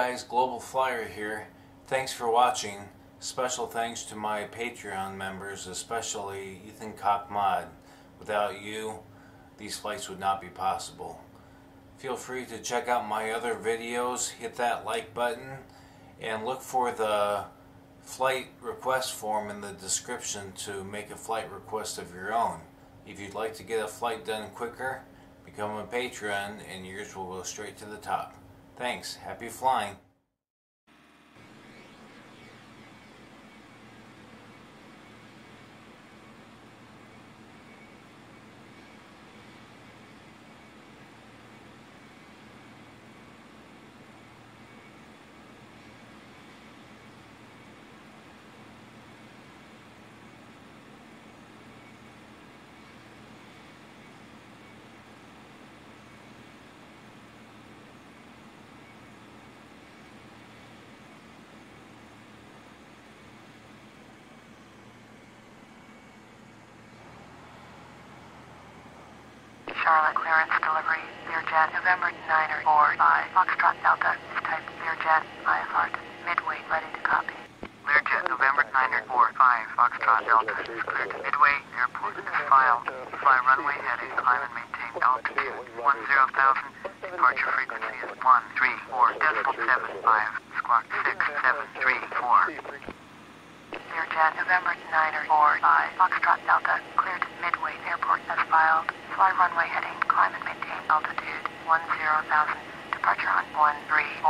guys, Global Flyer here. Thanks for watching. Special thanks to my Patreon members, especially Ethan Khakmahd. Without you, these flights would not be possible. Feel free to check out my other videos, hit that like button, and look for the flight request form in the description to make a flight request of your own. If you'd like to get a flight done quicker, become a patron and yours will go straight to the top. Thanks. Happy flying. Charlotte clearance delivery, Learjet, November 9 or 5, Foxtrot Delta, type Learjet, IFR, Midway, ready to copy. Learjet, November 9 or 5, Foxtrot Delta, is cleared to Midway Airport as filed. Fly runway heading, climb and maintain altitude 10,000, departure frequency is 134.75, squawk 6734. Learjet, November 9 or 5, Foxtrot Delta, cleared to Midway Airport as filed. Fly runway heading, climb and maintain altitude 10,000, departure on 134.75,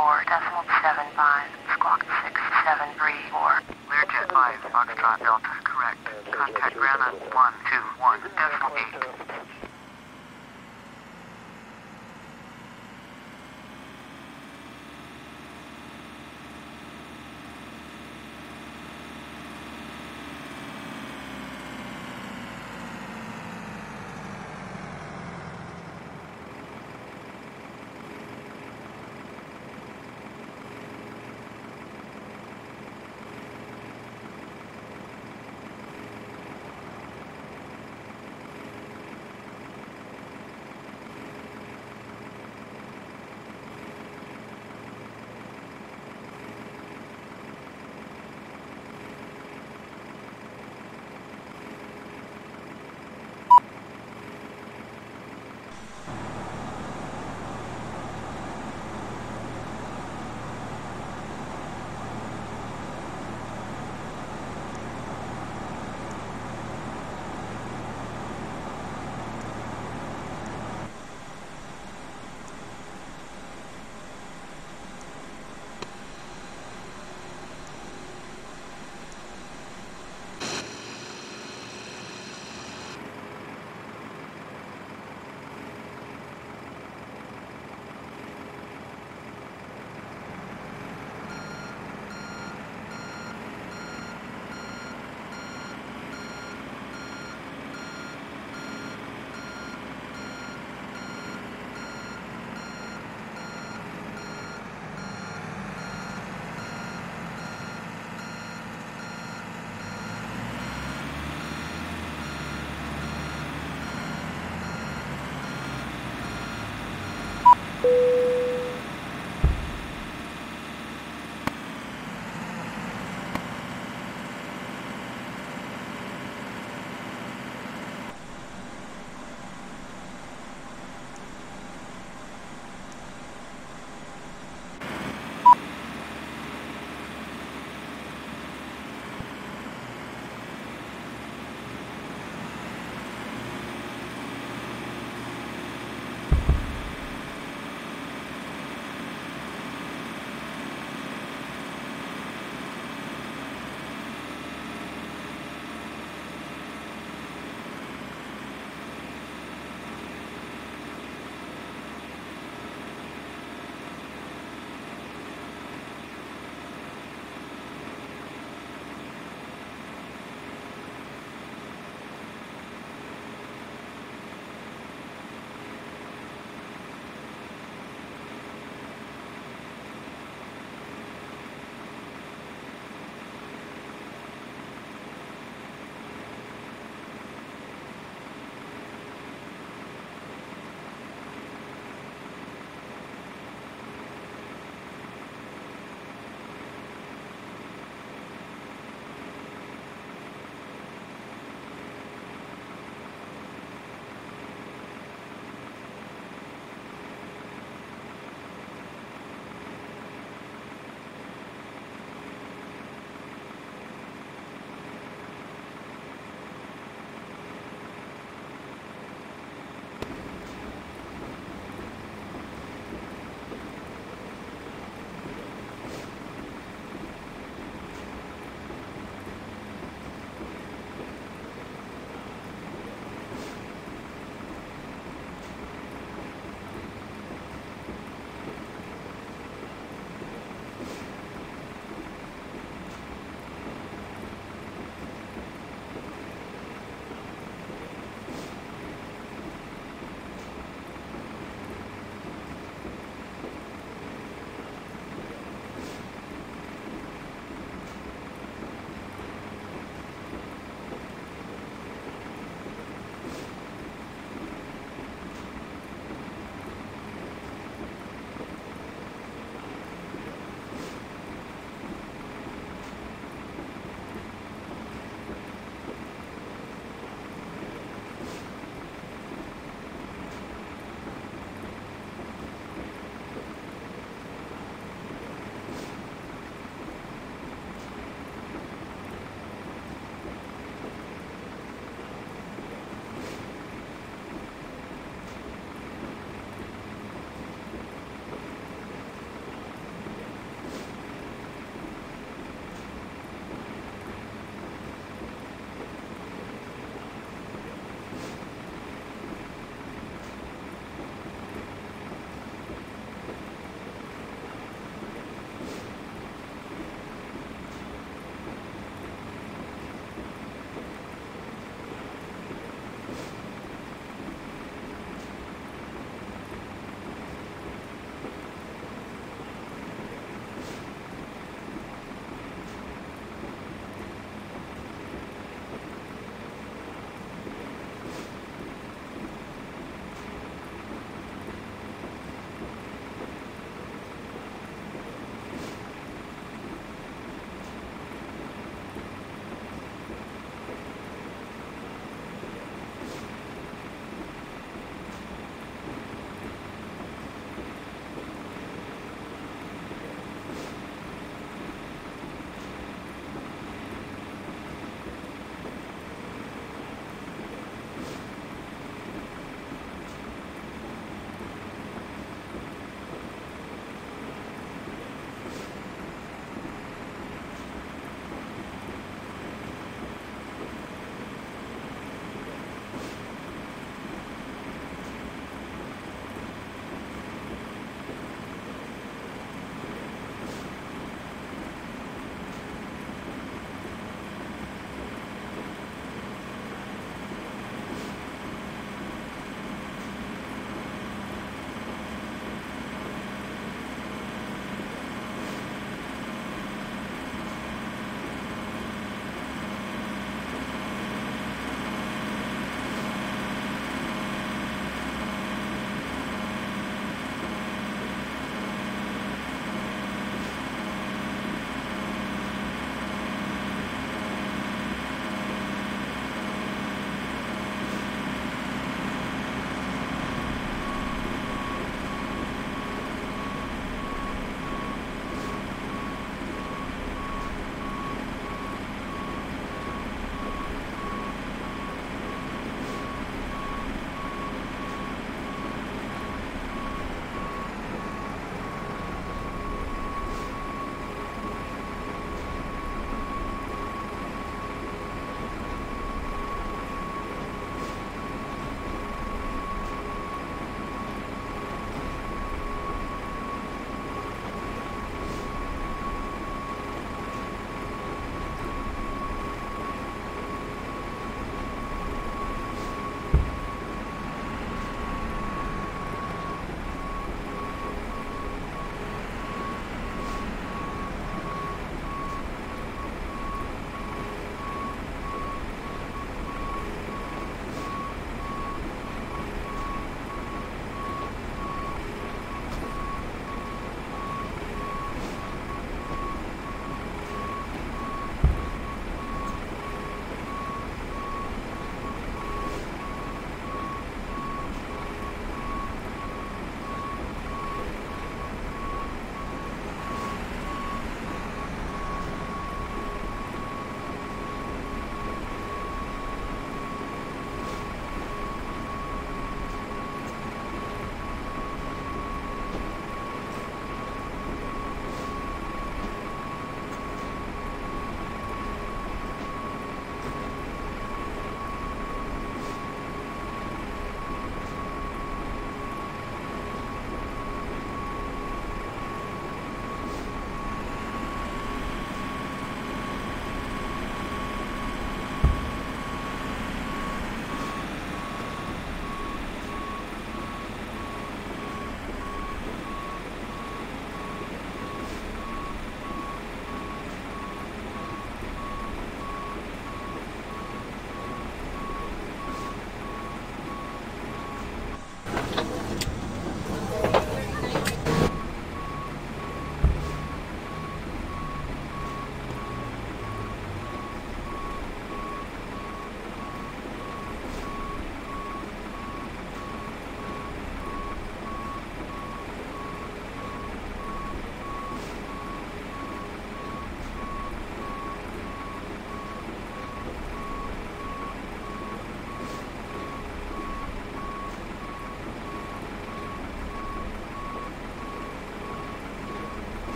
squawk 6734. Learjet 5, Foxtrot Delta, correct. Contact ground on 121.8.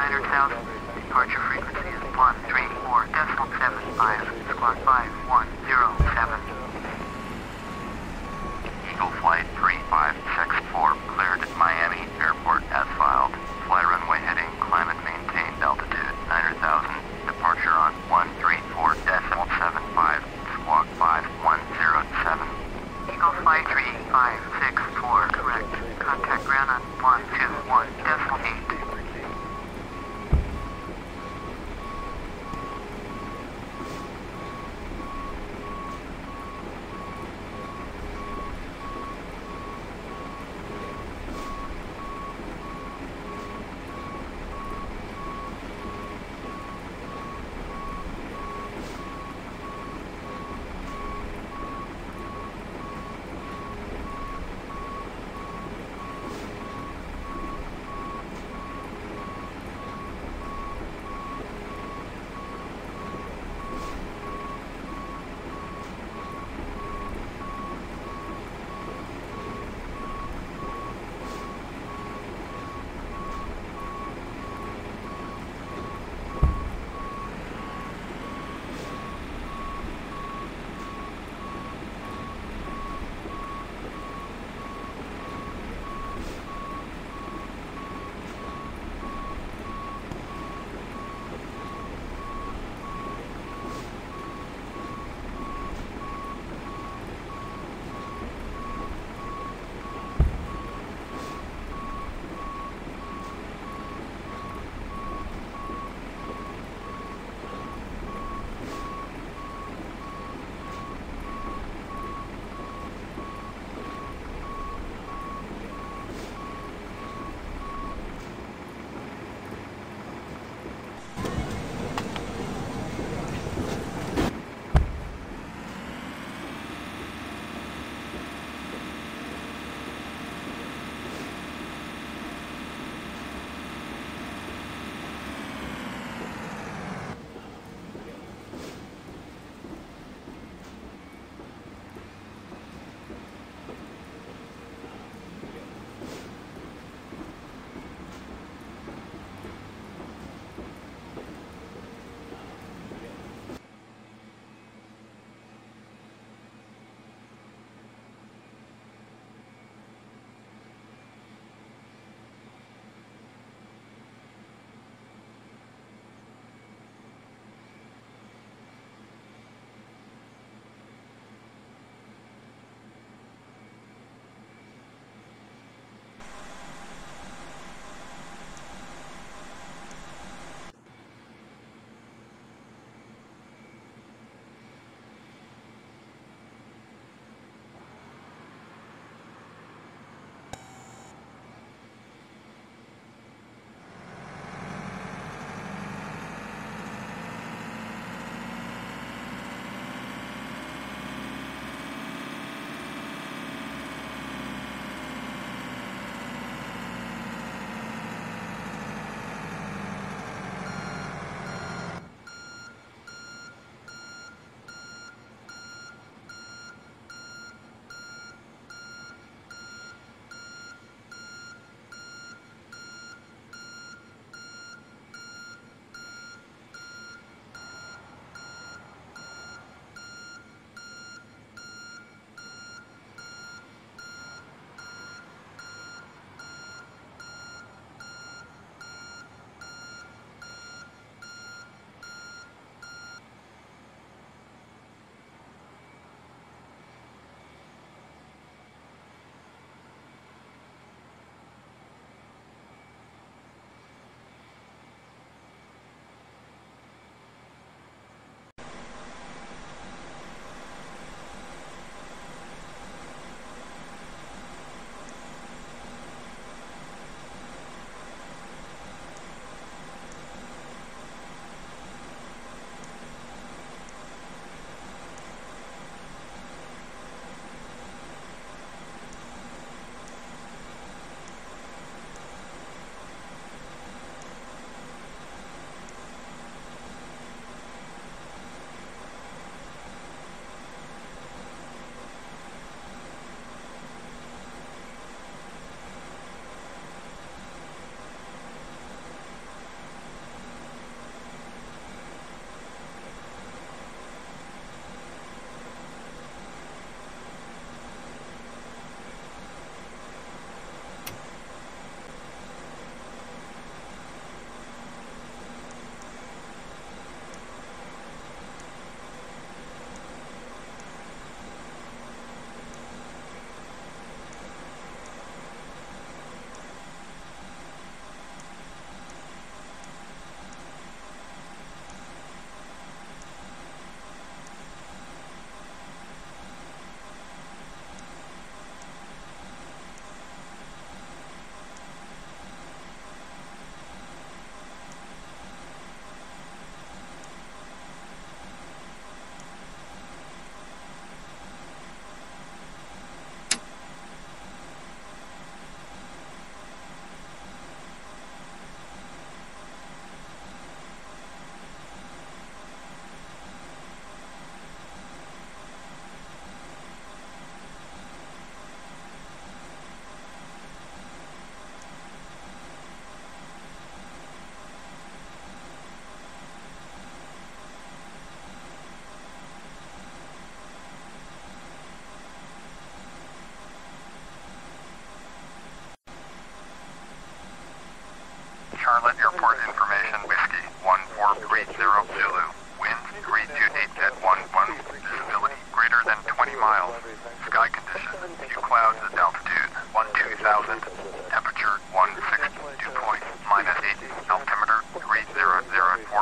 900,000. Departure frequency is 134.75. Squawk 5107. Eagle Flight 3564 cleared at Miami Airport as filed. Fly runway heading, climb and maintain altitude 900,000. Departure on 134.75. Squawk 5107. Eagle Flight 3564 correct. Contact ground on 121.8.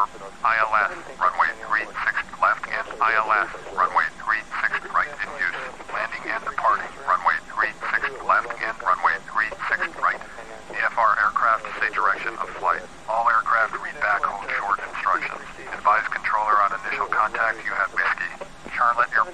ILS, runway 36 left and ILS, runway 36 right in use. Landing and departing, runway 36 left and runway 36 right. EFR aircraft, say direction of flight. All aircraft read back hold short instructions. Advise controller on initial contact, you have Whiskey. Charlotte Air...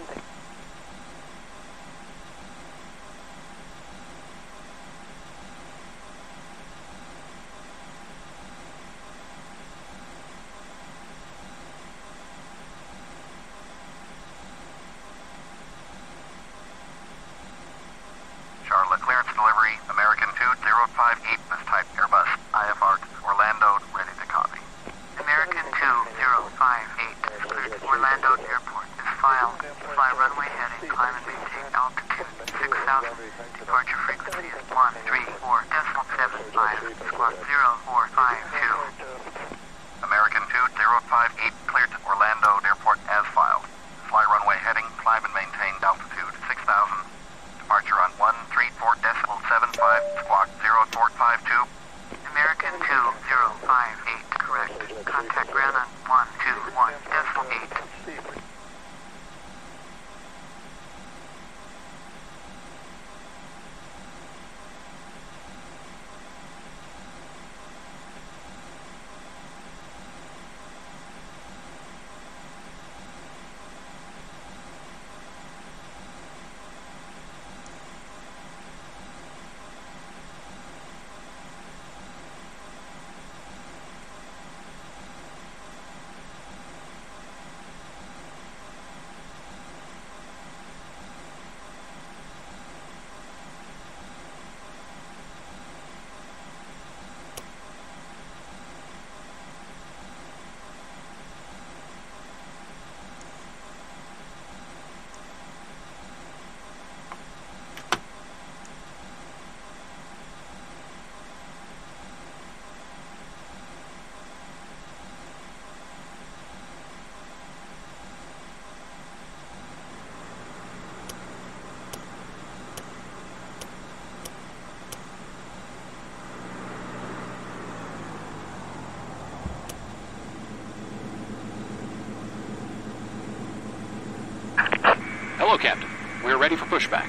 Hello, Captain. We are ready for pushback.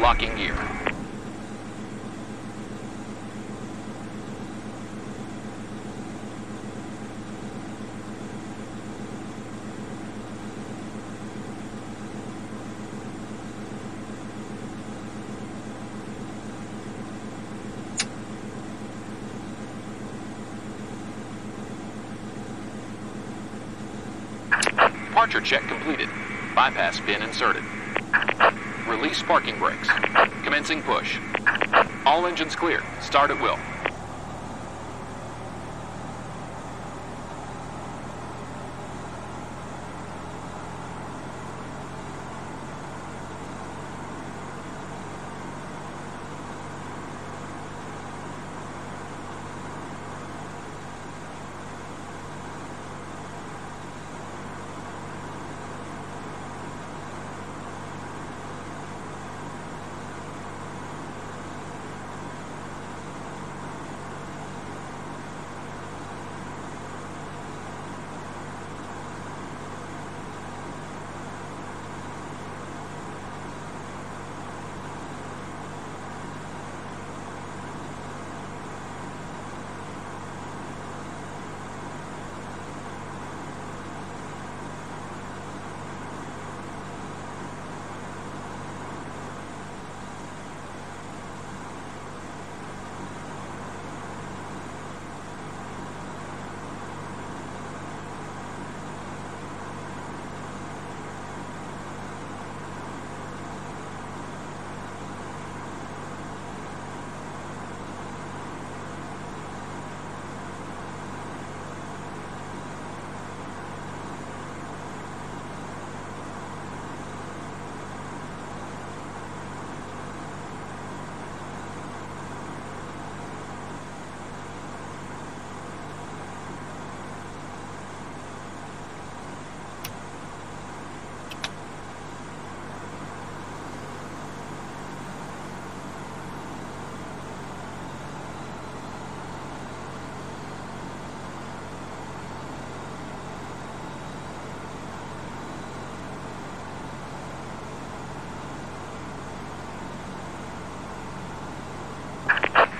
Locking gear. Departure check completed. Bypass bin inserted. Release parking brakes. Commencing push. All engines clear. Start at will.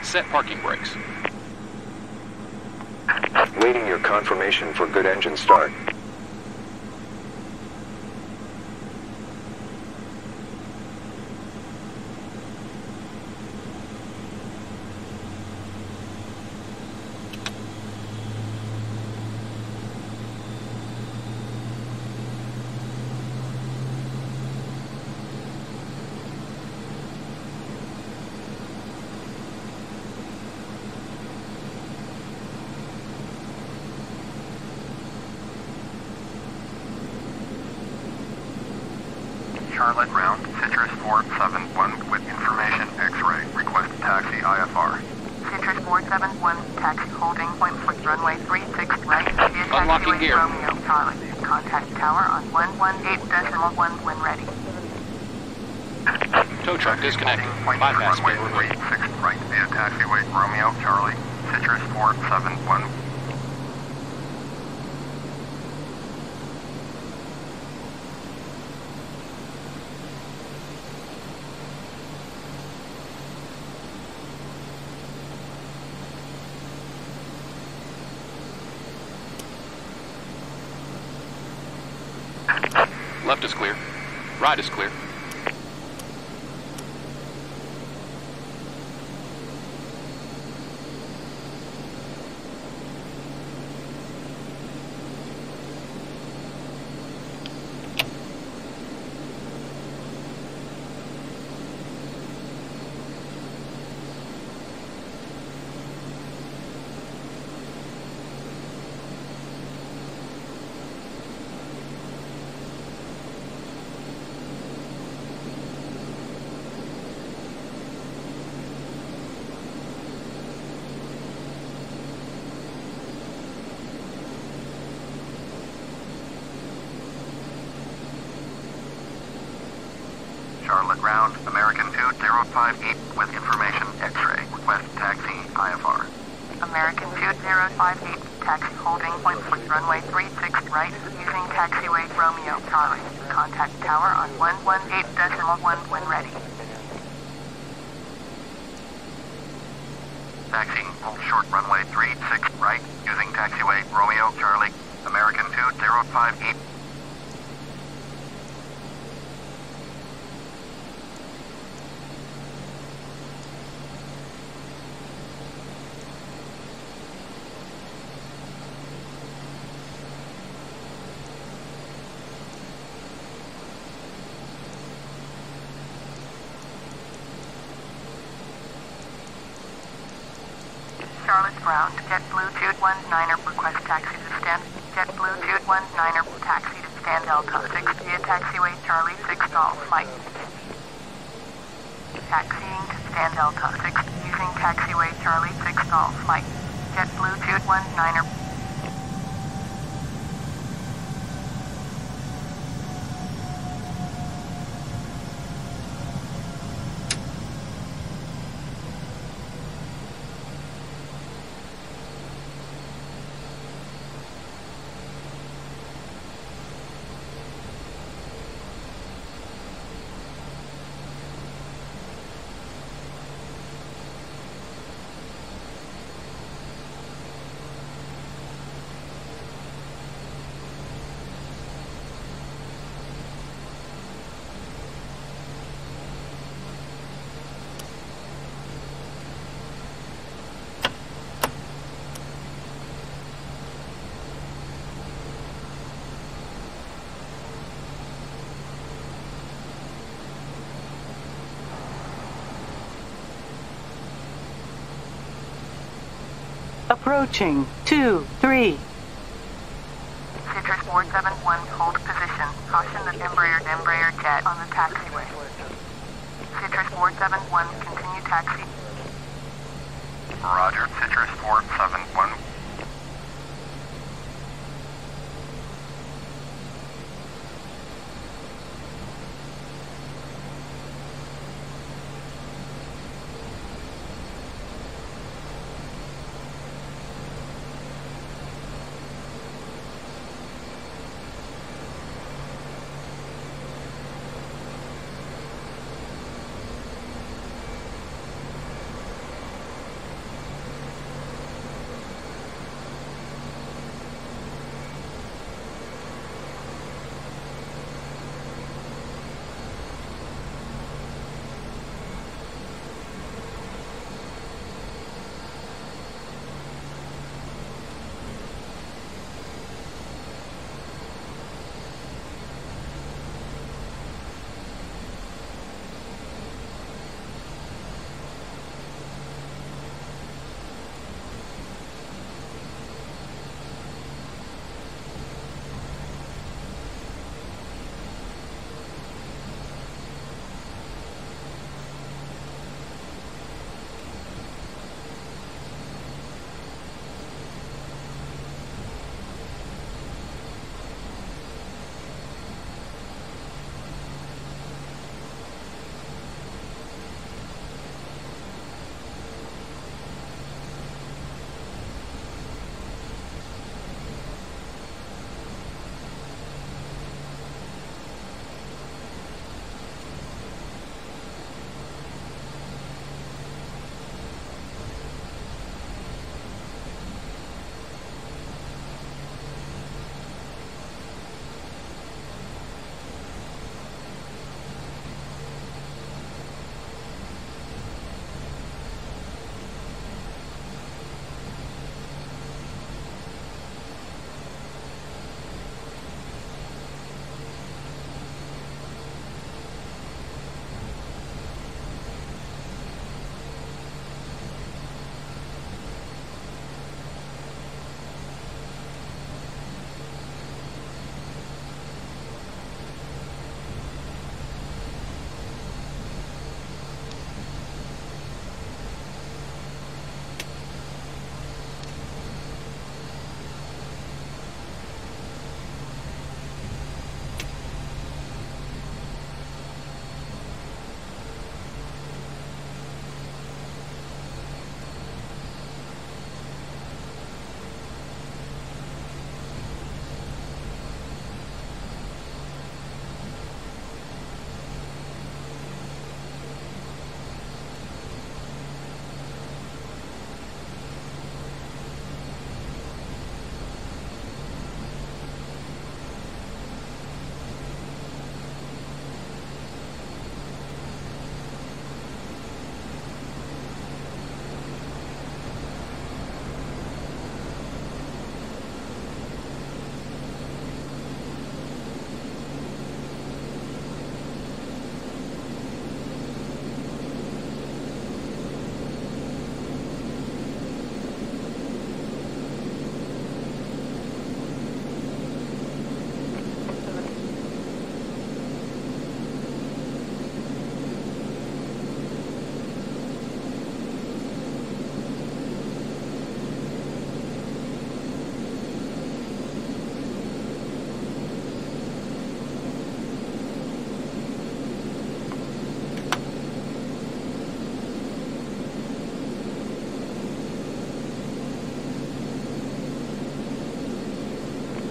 set parking brakes. Waiting your confirmation for good engine start. Charlotte round, Citrus 471 with information X-ray. Request taxi IFR. Citrus 471, taxi holding point, flick runway 36 right. Unlocking gear. Romeo Charlie. Contact tower on 118.1 when ready. Tow truck disconnected. Bypass runway 36 right via taxiway Romeo Charlie. Citrus 471. Left is clear. Right is clear. Charlotte round, American 2058 with information X-ray. Request taxi IFR. American 2058, taxi holding point for runway 36 right using taxiway Romeo Charlie. Contact tower on 118.1 when ready. Taxi, hold short runway 36 right using taxiway Romeo Charlie. American 2058. Charlotte ground, JetBlue 219er, request taxi to stand, JetBlue 219er, taxi to stand Delta 6 via taxiway Charlie 6 all flight. Taxiing to stand Delta 6 using taxiway Charlie 6 all flight, JetBlue 219er. Approaching 2-3. Citrus 471, hold position. Caution the Embraer jet on the taxiway. Citrus 471, continue taxi. Roger, Citrus 471.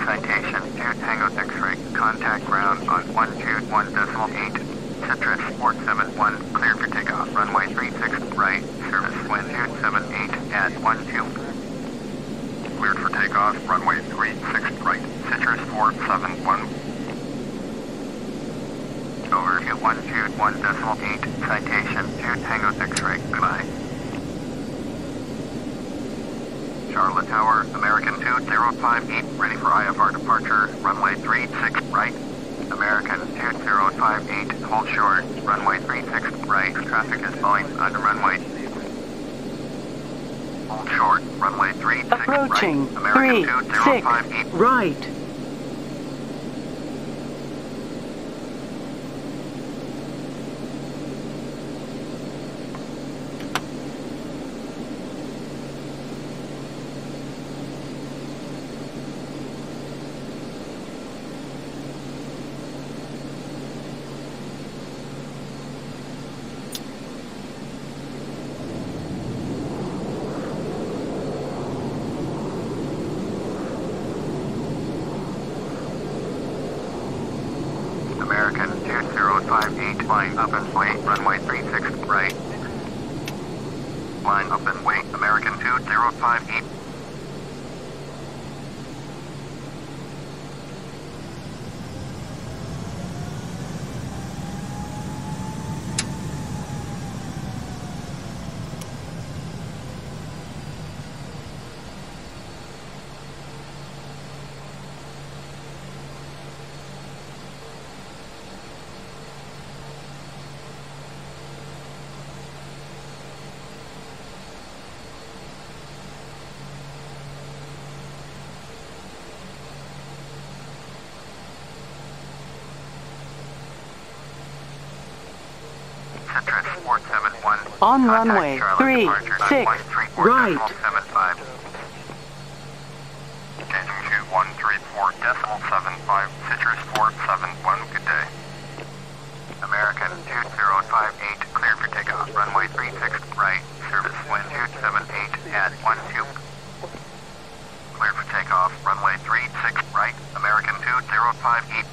citation, 2 Tango 6 Rig, contact ground on 121.8, Citrus 471, clear for takeoff, runway 36 right, service wind 278 at 12. Cleared for takeoff, runway 36 right, Citrus 471. Over to 121.8, citation 2 Tango 6 Rig, goodbye. Charlotte Tower, American 2058, ready for IFR departure, runway 36 right. American 2058, hold short, runway 36 right, traffic is flowing on the runway. Hold short, runway 36 right. Approaching, American 2058 right. American 2058, line up and wait, runway 36 right. Line up and wait, American 2058. Citrus 471. On contact runway 36 right. Changing to 134.75. Citrus 471. Good day. American 2058 clear for takeoff. Runway 36 right. Service wind 278 at 12. Clear for takeoff. Runway 36 right. American 2058.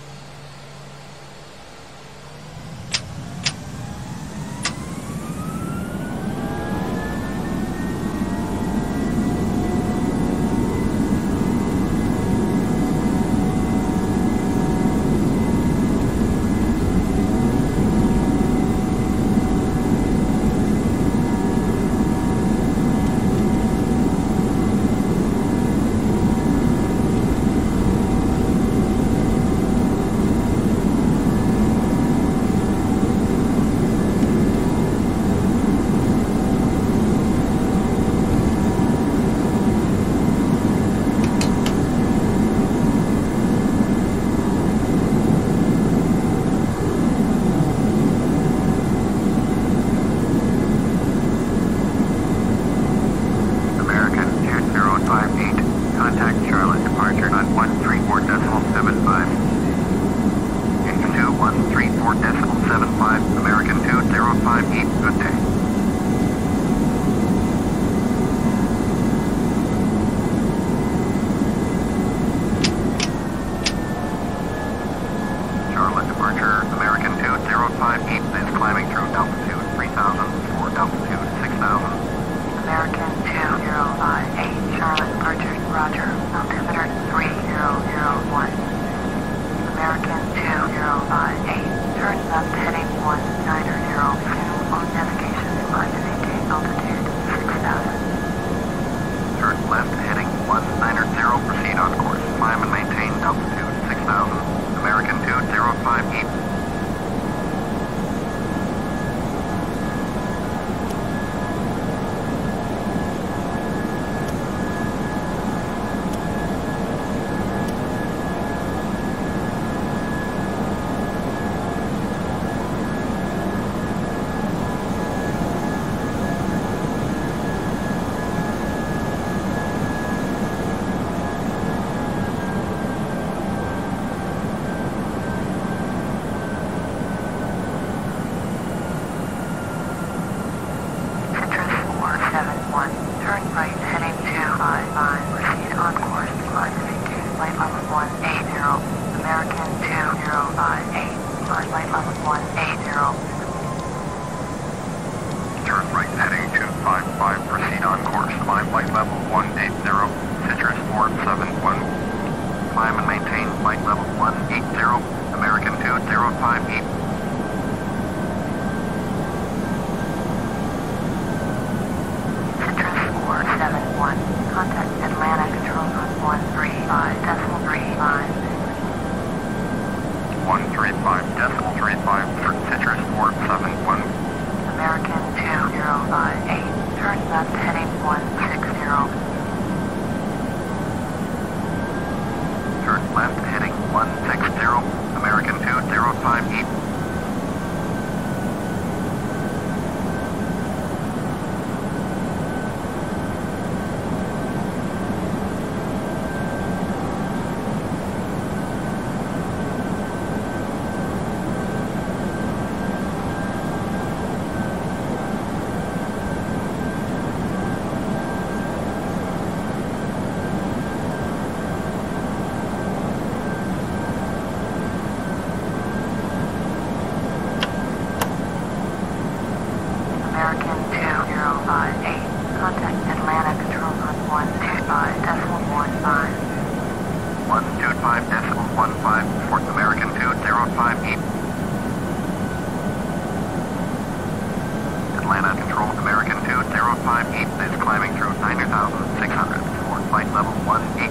80,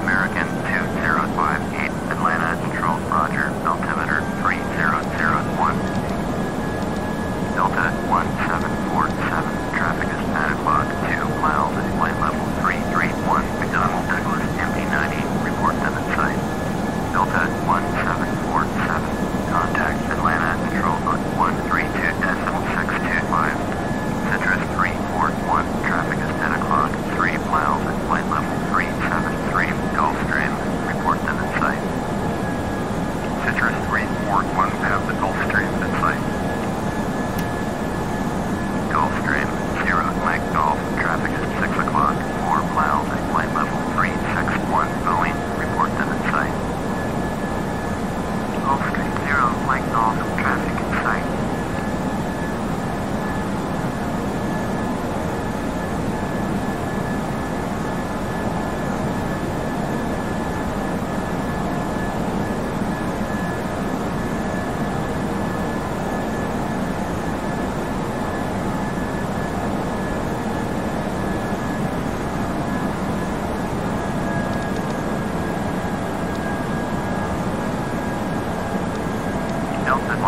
American 2058, Atlanta, control, roger, altimeter 3001. Delta 1747, traffic is static log 2 miles at flight level 331, McDonnell Douglas MP90, report them at sight. Delta 1747, contact Atlanta, control on 132.625, Citrus 341, traffic is static log 3 miles at flight level 373, Gulfstream, report them at sight. Citrus 341, have the Gulfstream at sight. Gulfstream, 0 Mike Golf, traffic is 6 o'clock, 4 miles at flight level 361, Boeing, report them at sight. Gulfstream, 0 Mike Golf, traffic at sight. Delta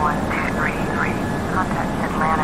1233, contact Atlanta.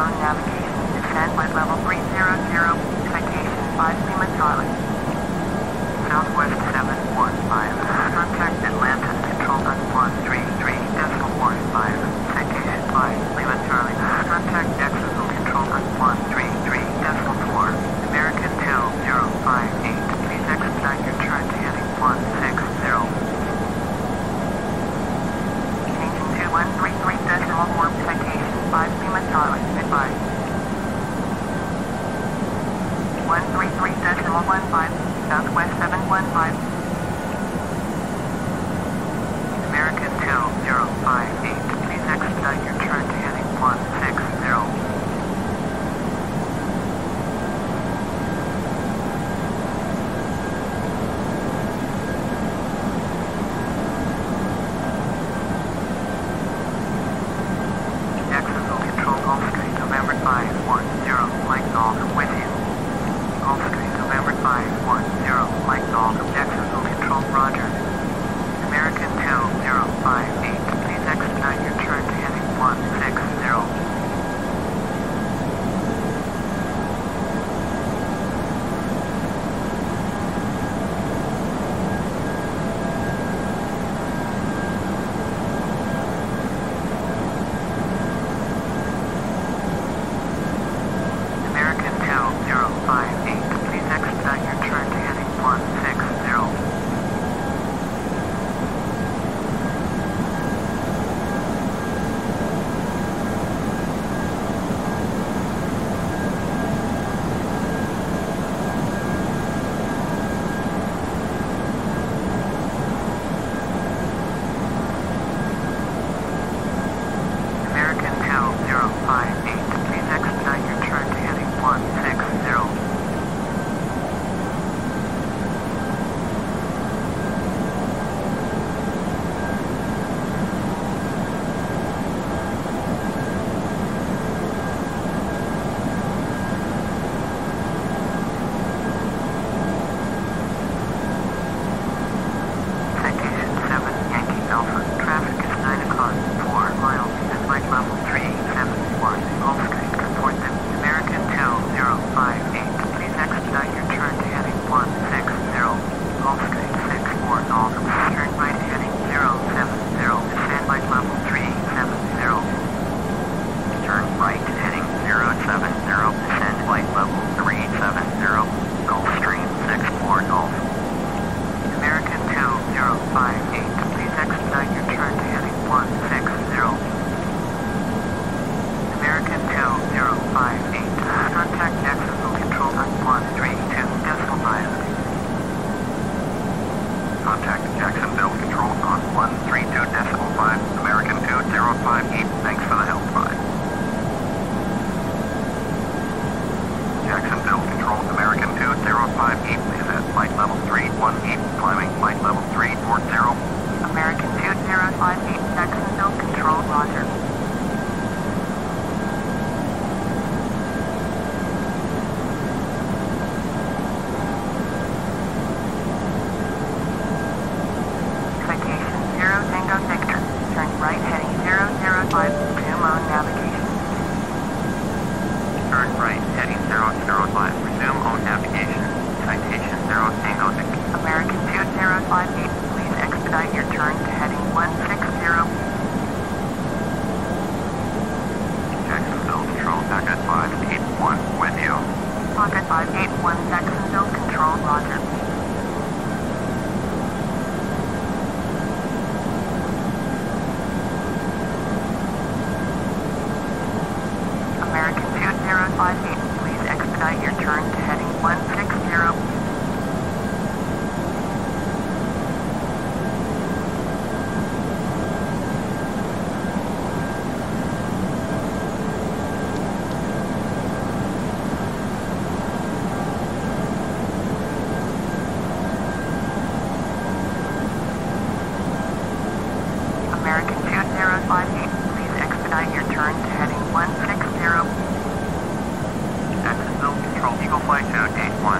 Lima navigation. Descent with level 300, vacation 5 Lima Charlie. Southwest 715. Contact Atlantis control at 133.15. Vacation 5 Lima Charlie. Contact Texas control at 133.4. American 2058. Please expedite your turn to heading 160. Changing to 133.4. Vacation 5 Lima Charlie. Goodbye. 133.15, Southwest 715. American 2058, please expedite your turn to heading 160. Jacksonville Control Gulf Street, November 510, Mike Nolden with you. Gulf Street, November 510, Mike Nolden, Jacksonville Control, roger. American 2058, please expedite your turn to heading 160. Jacksonville Control, Eagle Flight 281.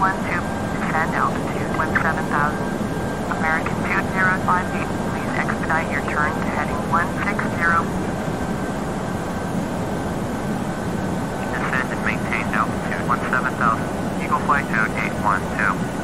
12, descend altitude 17,000. American 2058, please expedite your turn to heading 160. Descend and maintain altitude 17,000. Eagle flight code 812.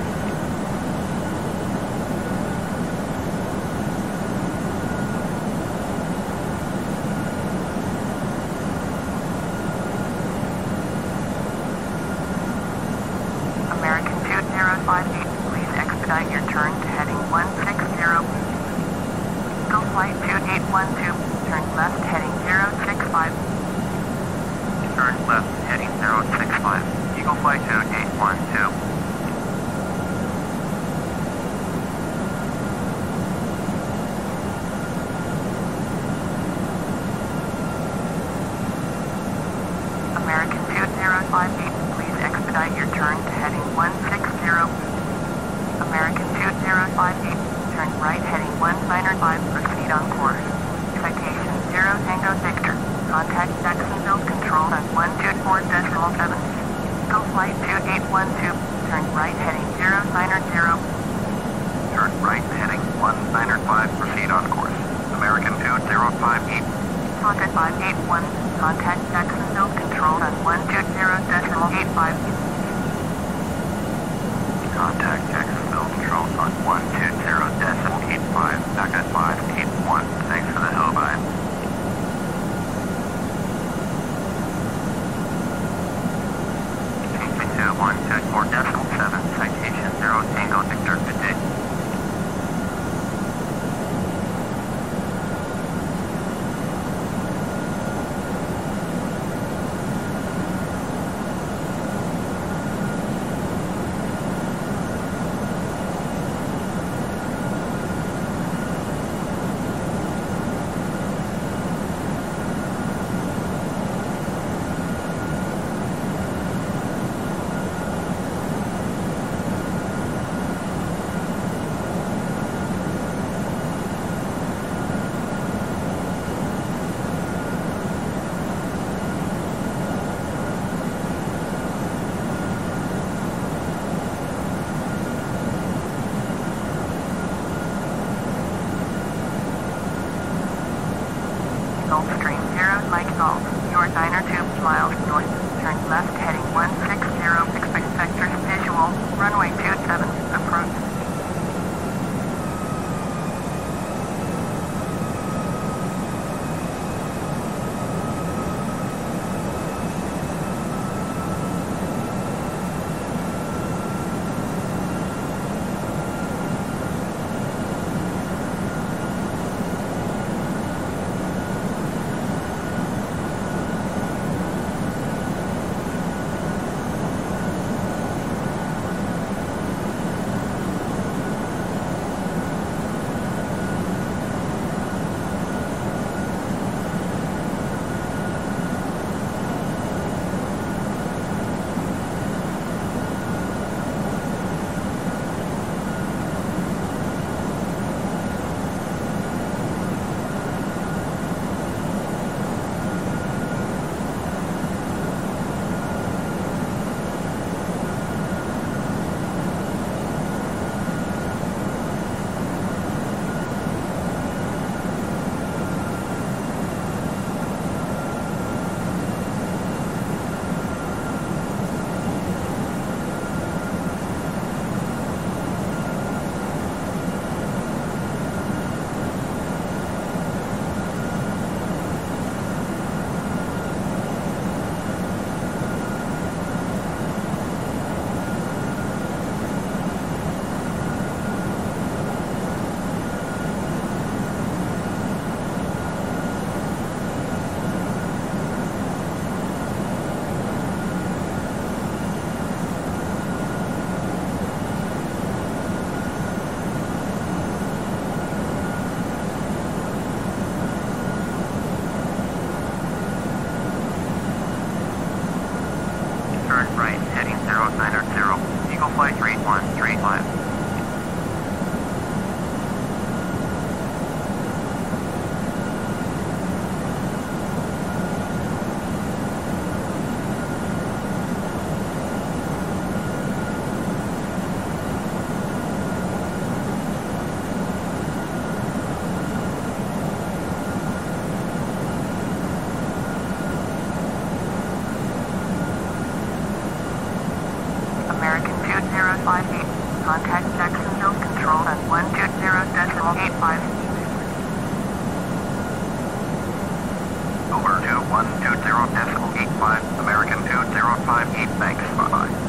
458 bank spotlight. Flight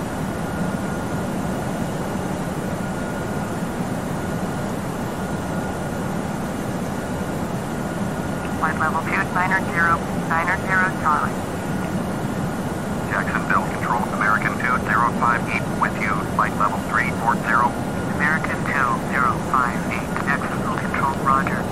level 290, 90 Charlie. Jacksonville Control, American 2058 with you. Flight level 340. American 2058, Jacksonville Control, roger.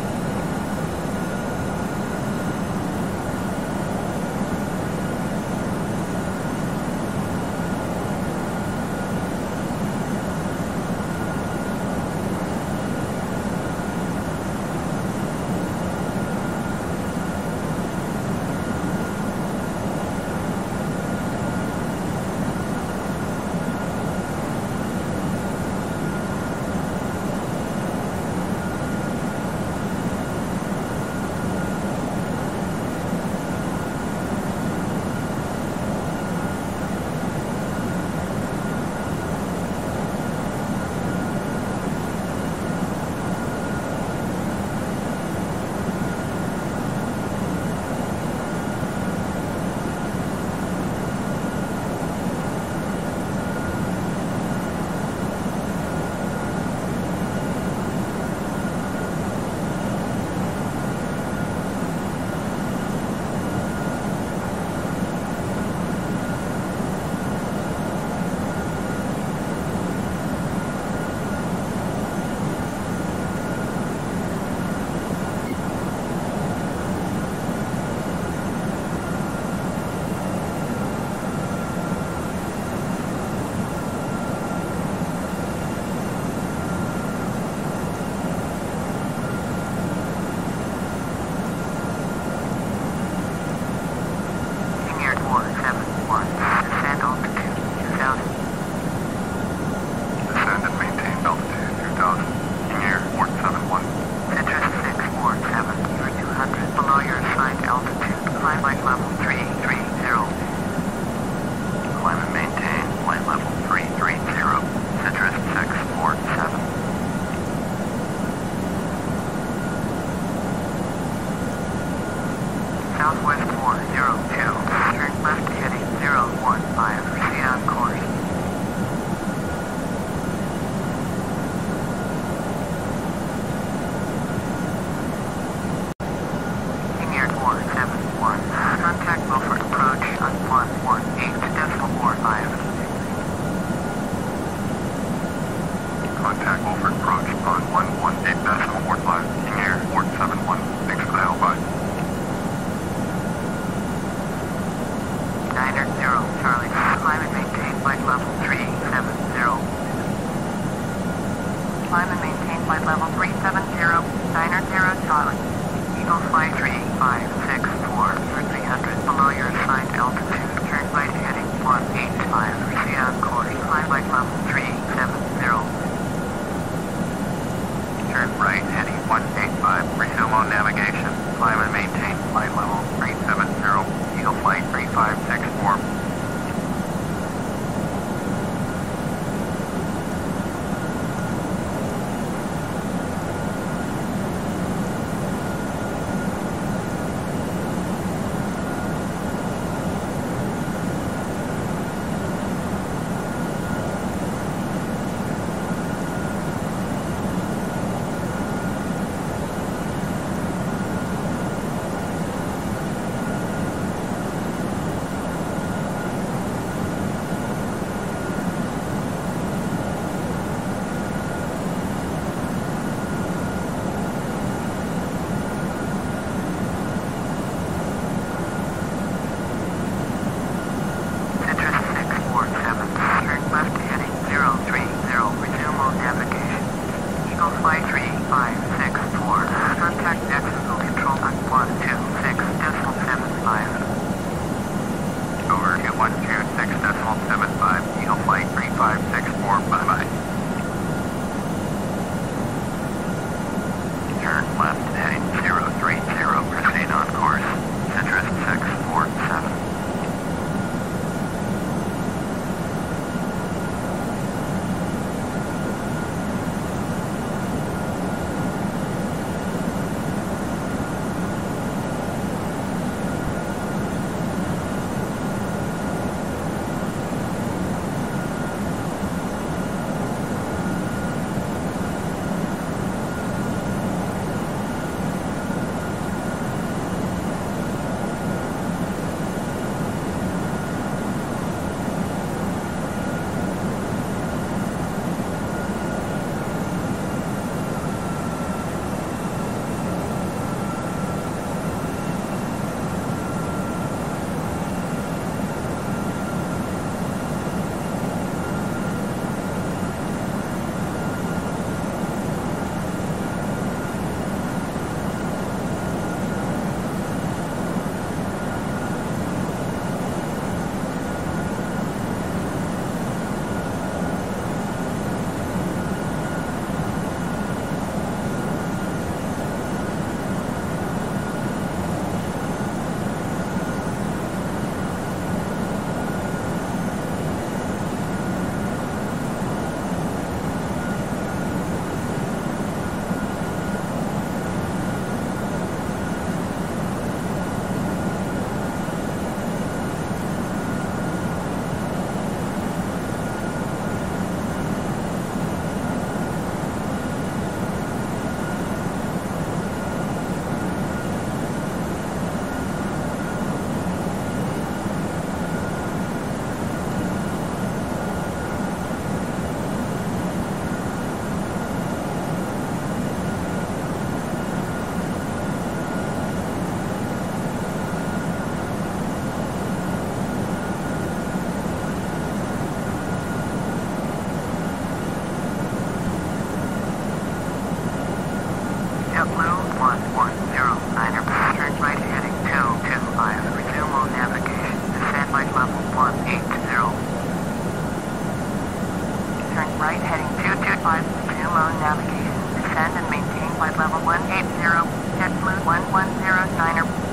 Southwest 102, turn left heading 015, proceed on course. Kingaird 471, contact Wilford approach on 118.45. Contact Wilford approach on 118.45, Kingaird 471, exit Alpine. Niner 0, Charlie, climb and maintain flight level 370. Climb and maintain flight level 370, Niner 0, Charlie. Eagle flight 3564, 300 below your assigned altitude, turn right heading 185, proceed on course, climb flight level 370. Turn right heading 185, resume on navigation, climb and maintain flight level 370. Flight 3564. 820. Turn right heading 225 to Moon Navigation. Descend and maintain flight level 180. Jet Blue 1109er.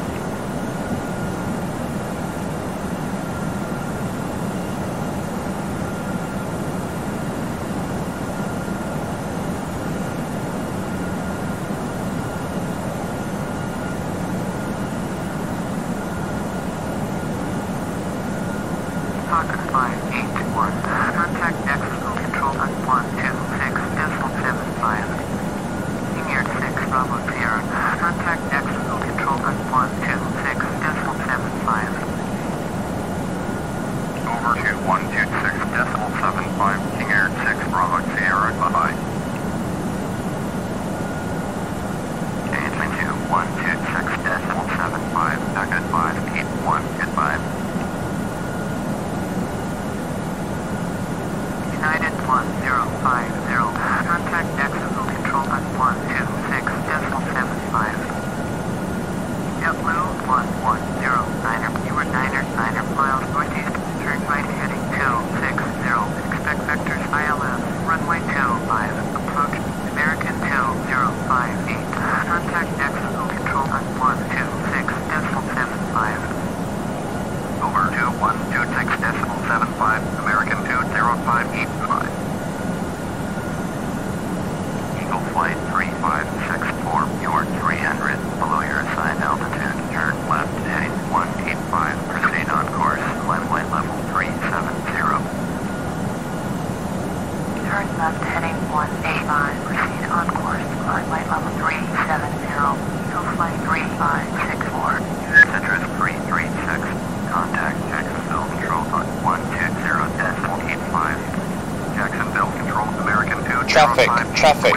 Traffic. American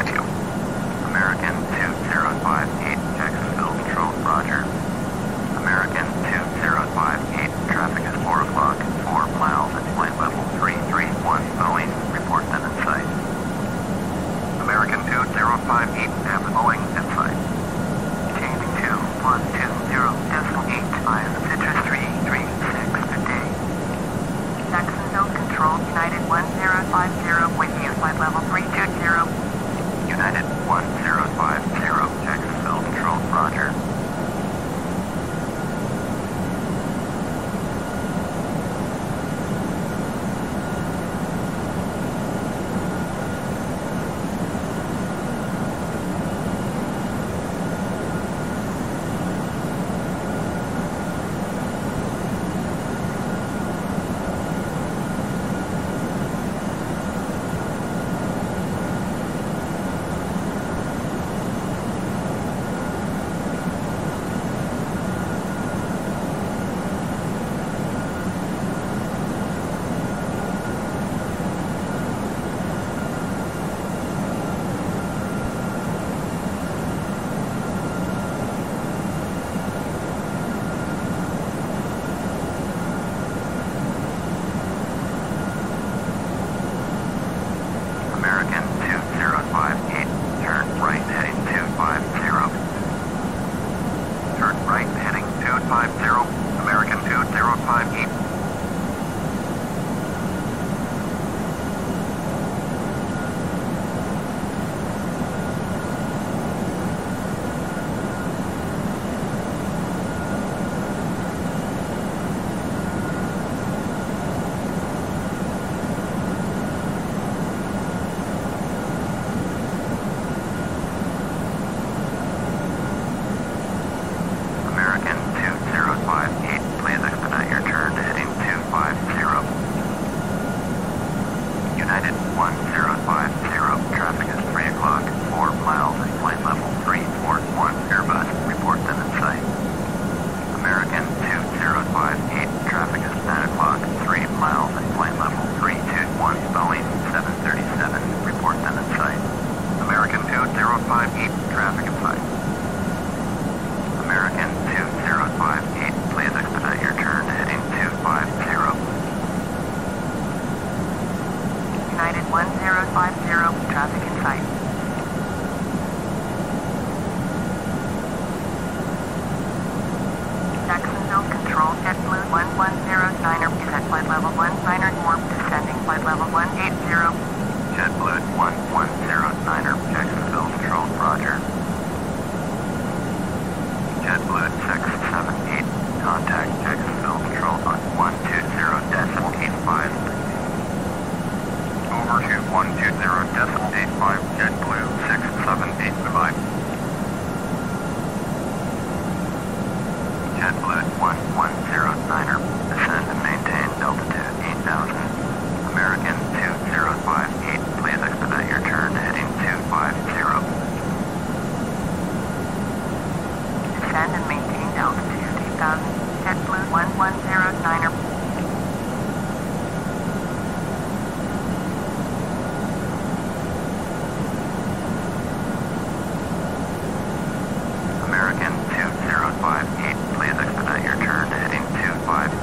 2058, Jacksonville Control, roger. American 2058, traffic is 4 o'clock, 4 miles at flight level 331, Boeing, report them in sight. American 2058, have Boeing in sight. Changing to 120.85, Citrus 336, good day. Jacksonville Control, United 1050, with you, flight level 320. United 1050, Jacksonville Control, roger. level 1, Niner warp descending, flight level 180. JetBlue 110, Niner, Jacksonville, control, roger. JetBlue 678, contact Jacksonville, control on 120.85. Over to 120.85, JetBlue 678, goodbye. JetBlue 110, descend and maintain altitude 8,000. American 2058, please expedite your turn heading 250. Descend and maintain altitude 8,000. JetBlue 110. American 2058, please expedite your turn heading 250.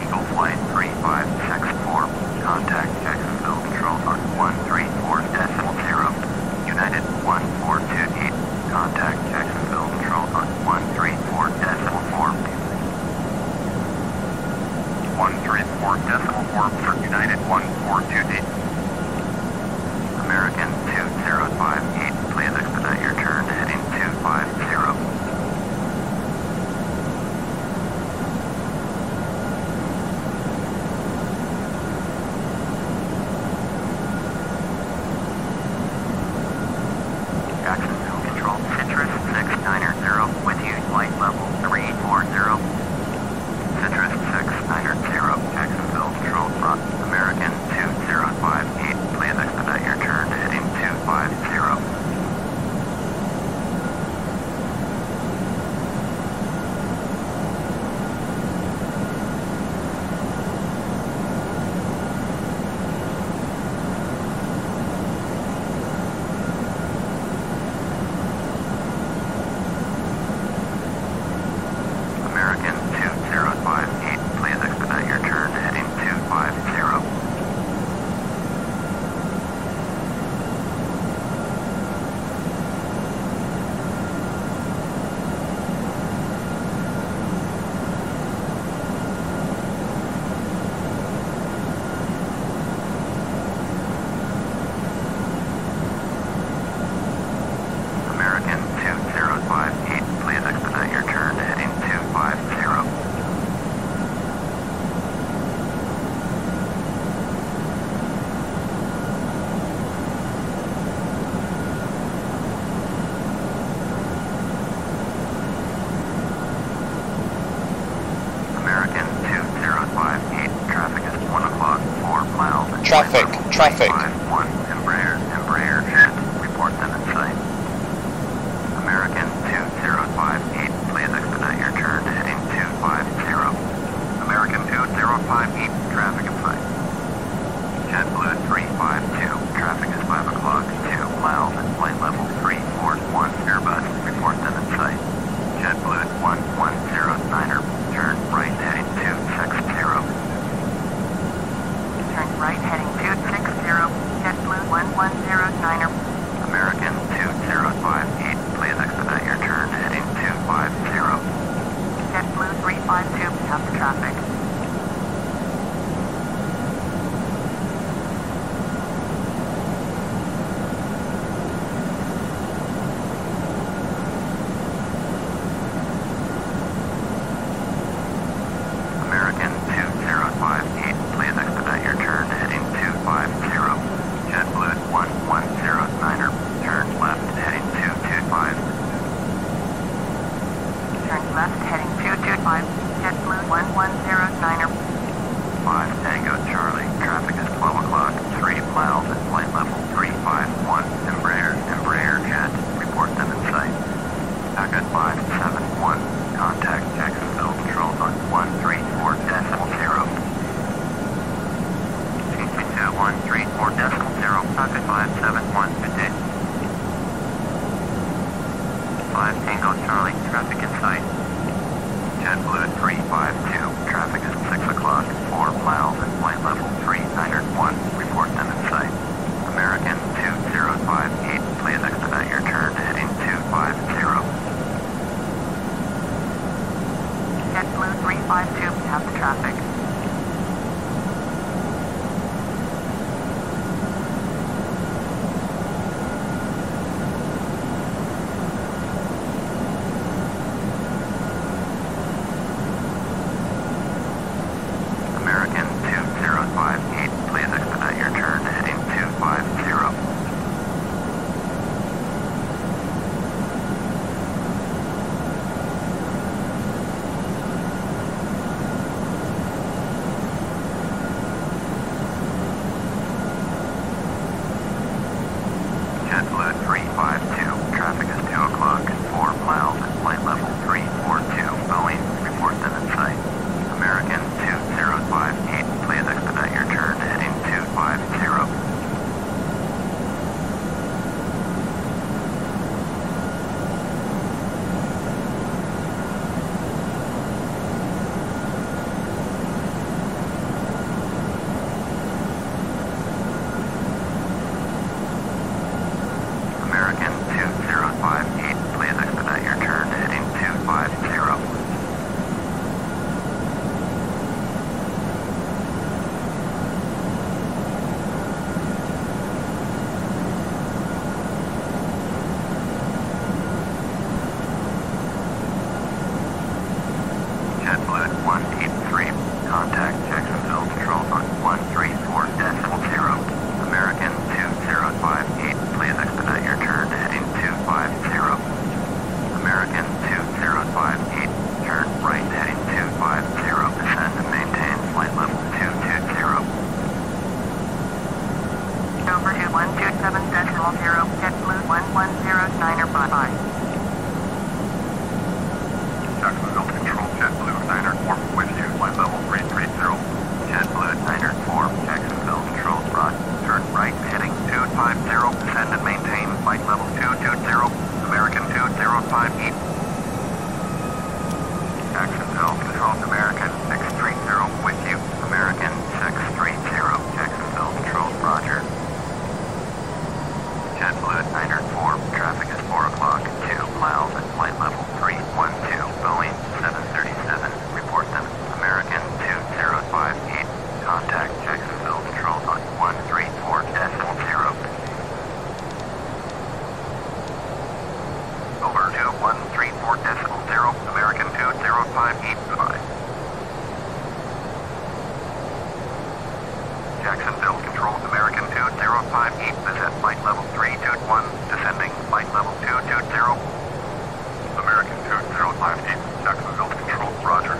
Eagle Flight 3564, contact Jacksonville Controls on 134.0. United 1428, contact Jacksonville Controls on 134.4. 134.4 for United 1428. American 2058, please expedite your turn heading 250. Jacksonville Control, Citrus 690 with you, flight level 340. Citrus 690, Jacksonville Control, front, American 2058, please expedite your turn heading 250. Traffic. 51, Embraer, head, report them in sight. American 2058, please expedite your turn heading 250. American 2058, traffic in sight. JetBlue 352, traffic is 5 o'clock, 2 miles at flight level 341, Airbus, report them in sight. JetBlue 1109, turn right heading 260. Turn right heading 260, JetBlue 1109. American 2058, please expedite your turn heading 250. JetBlue 352, tough traffic. American 2058, please expedite your turn heading 250. Jacksonville, control of American 205 East is at flight level 321, descending flight level 220. American 205 East, Jacksonville, control, roger.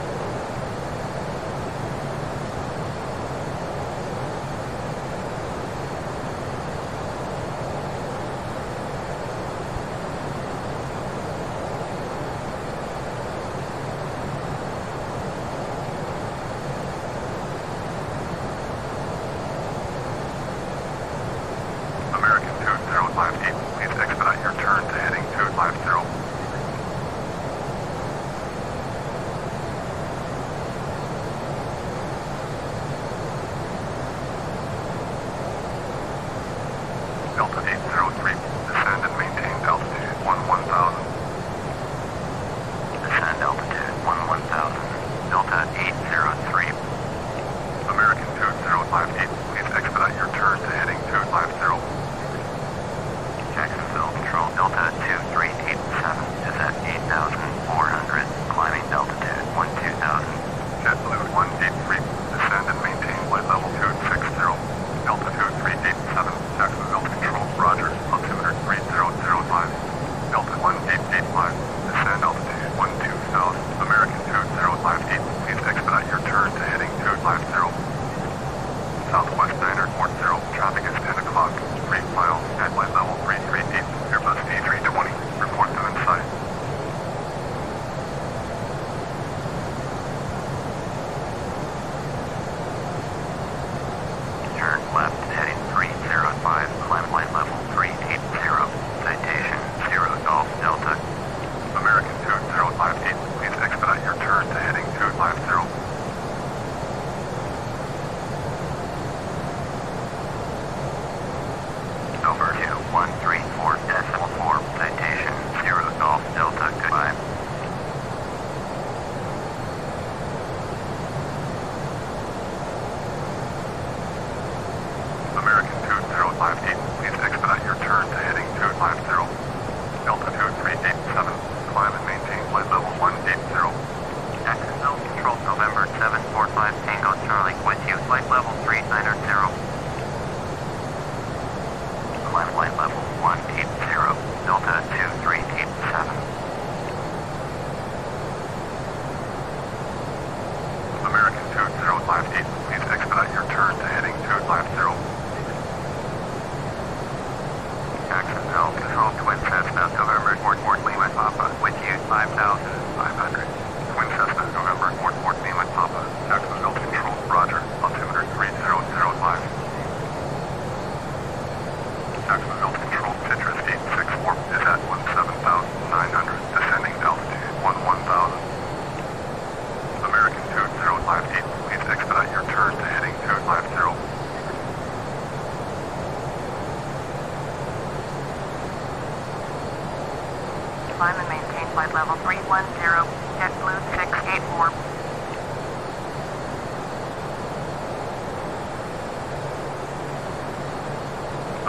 Climb and maintain flight level 310, JetBlue 684.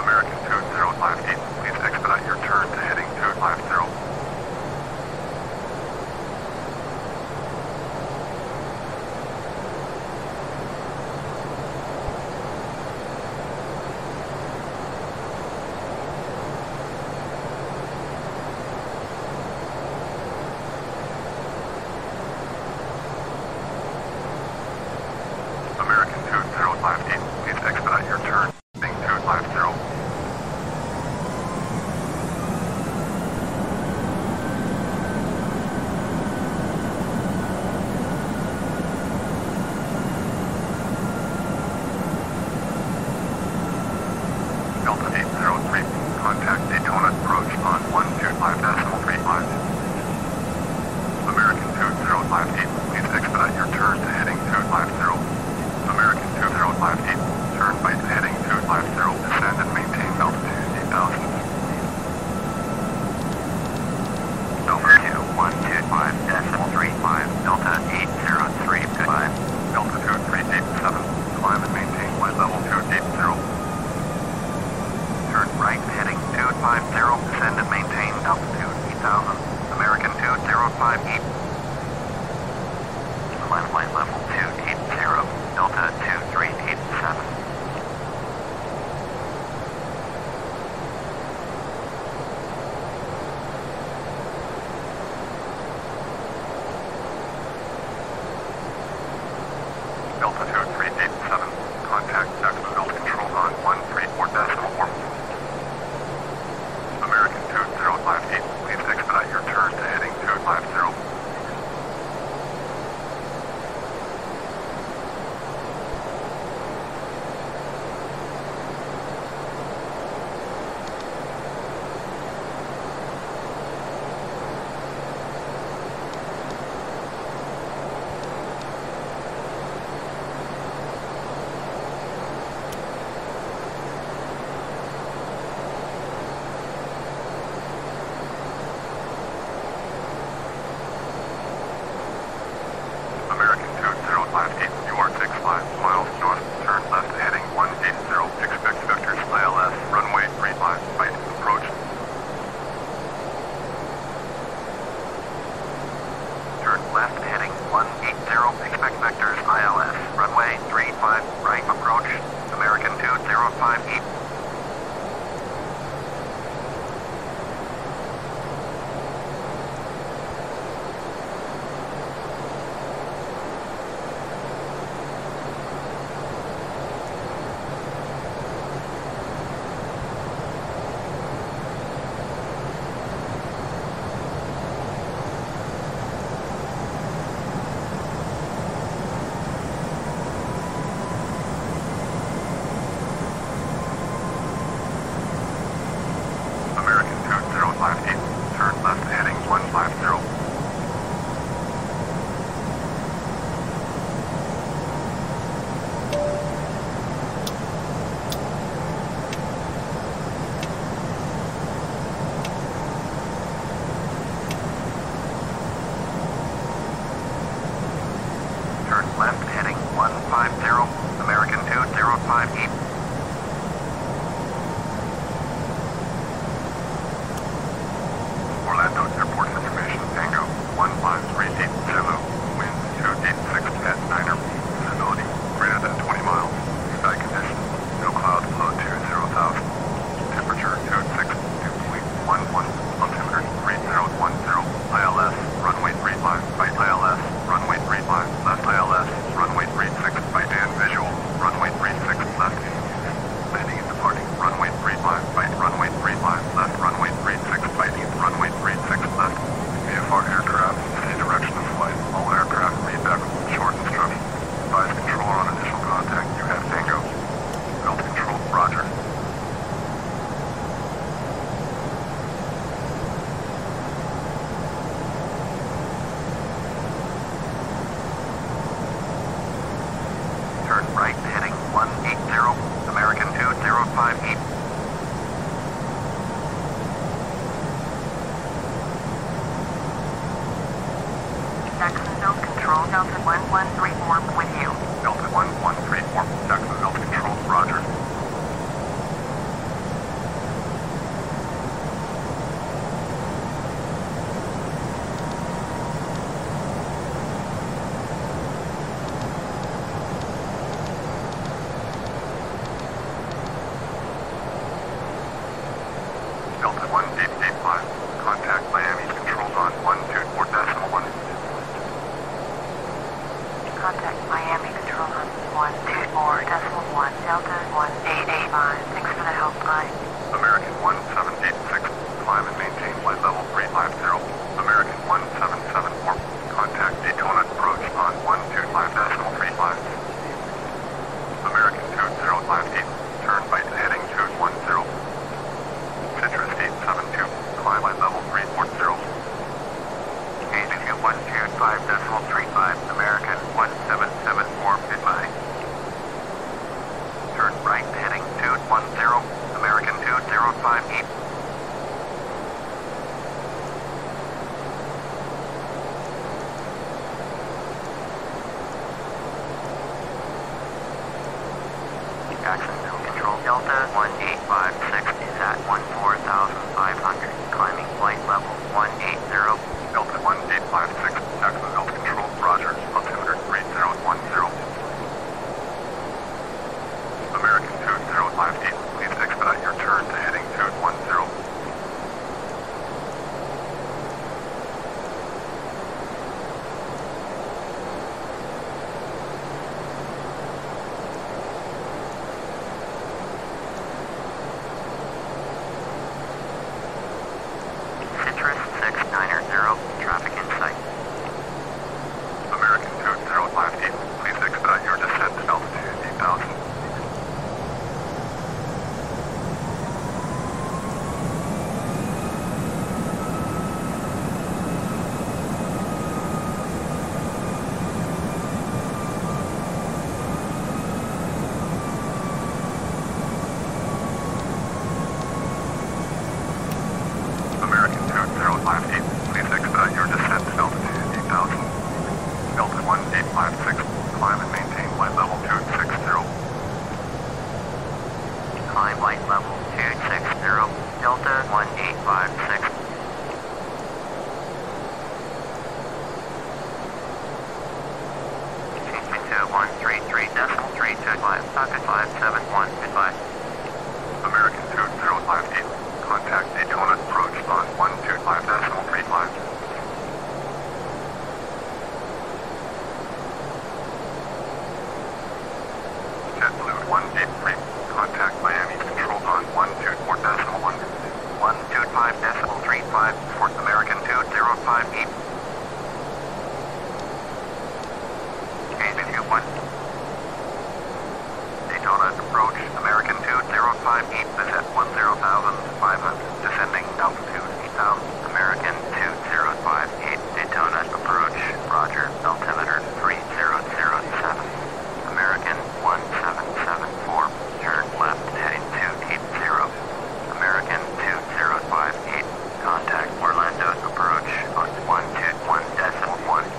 American 205 East, please expedite your turn to heading 250. Climb flight level 280, Delta 2387. 058. Orlando Airport information, Tango 15380, wind 086 at 9 visibility greater than 20 miles, sky condition, no cloud, low 20,000, temperature 062, fleet 11, altimeter 3010, ILS, runway 3 line, right ILS, runway 3 line, left ILS, runway 36 by Dan visual, runway 36 left, landing and departing, runway 3 line, right runway 3 line, left runway 36 by the runway 36 left, VFR aircraft, see direction of flight, all aircraft read back, short instruction, advise controller on initial contact, you have Tango, belt control, roger. Right, heading 180, American 2058. Jacksonville Control, Delta 1134 with you. Delta 1134, Jacksonville Control, roger. Delta 1885, contact Miami, controls on 124.1. Contact Miami, control on 124.1, Delta 1885, thanks for the helpline. American 1786, climb and maintain flight level 350, American 1774, contact Daytona approach on 125.35. American 2058, turn right heading 210. Citrus 872, climb at level 340. Agency 125.35, American 1774, midnight. Turn right heading 210, American 2058. Jacksonville Control, Delta 1856 is at 14,500, climbing flight level 180. Delta 1856, Jacksonville Control, roger, altimeter 3010. American 2058, please expedite your turn to heading 210. Citrus 690, traffic in sight. American 2058, please expedite your descent to altitude 8,000. American 2058, please expedite your descent to altitude 8,000. Delta 1856, climb and maintain flight level 260. Climb flight level 260, Delta 1856. Changing to 133.325, pocket 571, goodbye. American 2058, contact Daytona approach on 125.35. JetBlue 183, contact Miami, controls on 124.1. 125.35 for American 2058. Changing to 1. Daytona approach, American 2058 is at 10,500, descending altitude 8,000. American 2058, Daytona approach, roger, altimeter 3007. American 1774, turn left heading 280. American 2058, contact Orlando approach on 121.1.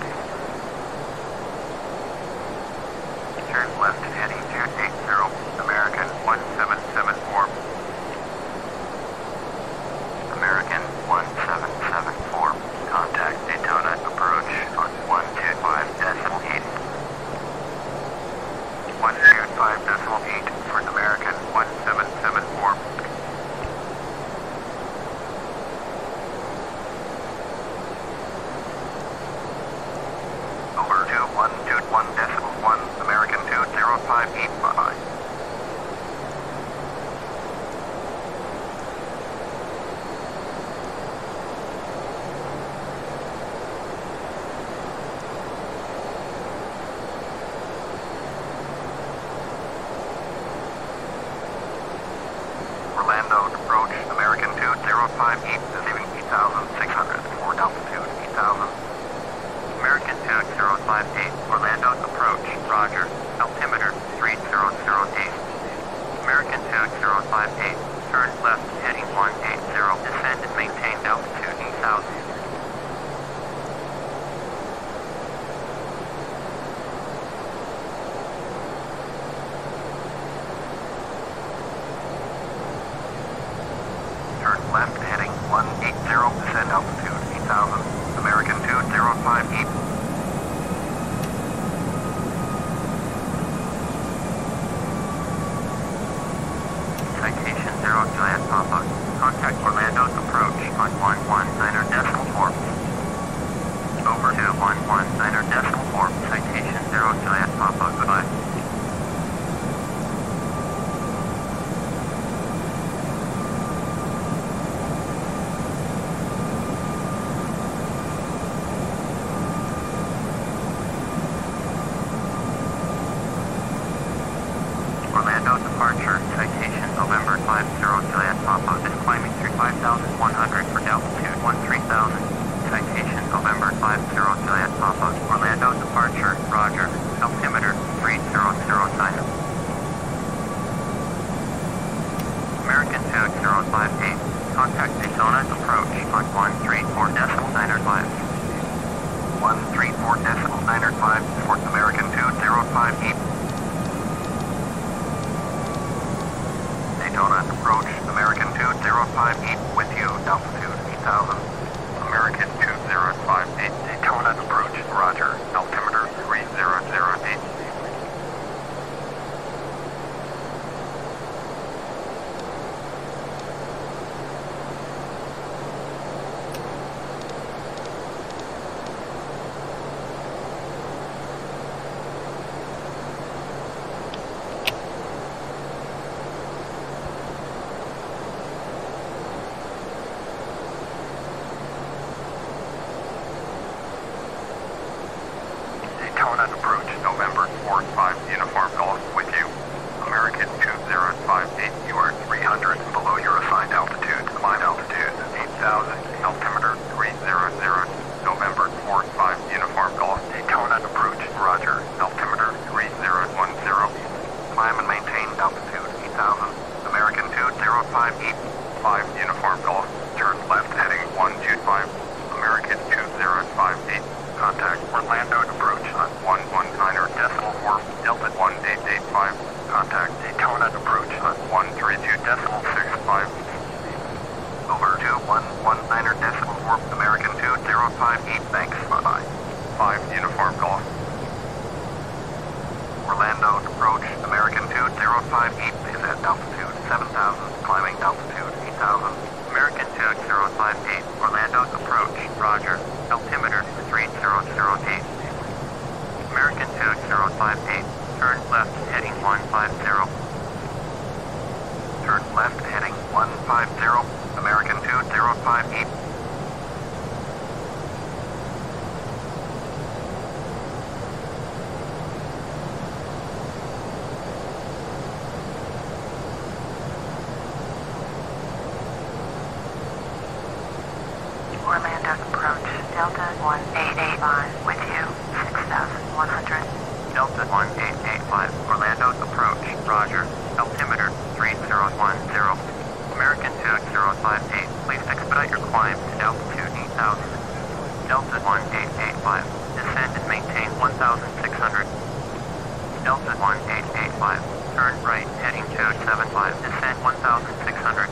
Turn left heading 280. 058 is leaving 8,600 for altitude 8,000. American 2058, Orlando approach, roger, altimeter 3008. American 2058, turn left heading 180, descend and maintain altitude 8,000. Left heading 180, descend altitude 8,000, American 2058. Citation 0 Juliet Papa, contact Orlando's approach on 119.4. Over to 119.4, citation 0 Juliet Papa, goodbye. Departure, citation November 50, Juliet Papa is climbing through 5,100 for altitude 13,000. Citation November 50, Juliet Papa, Orlando departure, roger, altimeter 3009. American 2058, contact Arizona's approach on 134.9 or 5. 134.9 or 5, North American 2058. Daytona approach, American 2058 with you, altitude 8,000. American 2058, Daytona approach, roger, altimeter 3008. Approach November 45 uniform golf with you. American 2058, you are 300 below your assigned altitude. Climb altitude 8,000. Altimeter 300. November 45 uniform golf. Daytona approach, roger. Altimeter 3010. Climb and maintain altitude 8,000. American 2058. 5 uniform golf. Turn left heading 125. American 2058. Contact Orlando approach on 119.4, Delta 1885. Contact Daytona approach on 132.65. Over to 119.4, American 2058. Thanks, bye-bye. 5 uniform golf. Orlando approach, American 2058 is at altitude 7,000, climbing altitude 8,000. American 2058, Orlando's approach, roger, altimeter 3008. American 2058, turn left heading 150. Turn left heading 150, American 2058. Orlando approach, Delta 1885 with you, 6,100. Delta 1885, Orlando's approach, roger, altimeter 3010. American 2058, please expedite your climb to altitude 8,000. Delta 1885, descend and maintain 1,600. Delta 1885, turn right heading 275, descend 1,600.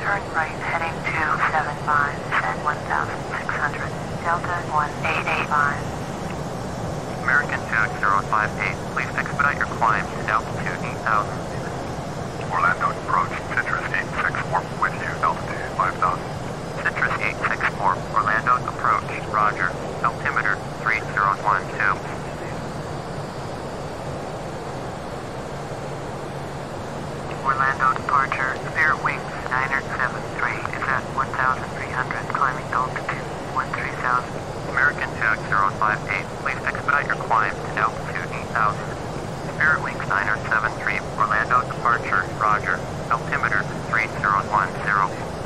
Turn right heading 275, descend 1,600, Delta 1885. American 2058, please expedite your climb to altitude 8,000. Orlando approach, Citrus 864 with you, altitude 5,000. Citrus 864, Orlando approach, roger, altimeter 3012. Orlando departure, Spirit Wings 973 is at 1,300, climbing altitude 13,000. American 2058, please expedite your climb to altitude 8,000. Spirit Wings 973, Orlando departure, roger, altimeter 30. 110.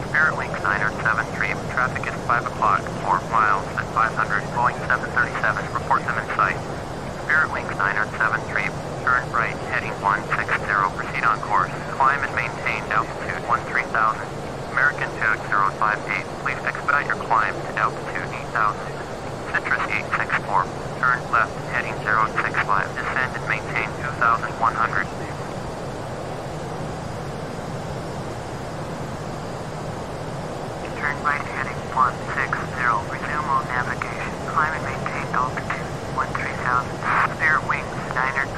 Spirit Link 973. Traffic is 5 o'clock, 4 miles at 500, Boeing 737. Report them in sight. Spirit Link 973. Turn right, heading 160. Proceed on course. Climb and maintain altitude 13,000. American 2058. Please expedite your climb to altitude 8,000. Citrus 864. Turn left, heading 065. Descend and maintain 2,100. Turn right heading 160. Resume all navigation. Climb and maintain altitude 13,000. Spirit Wings 973.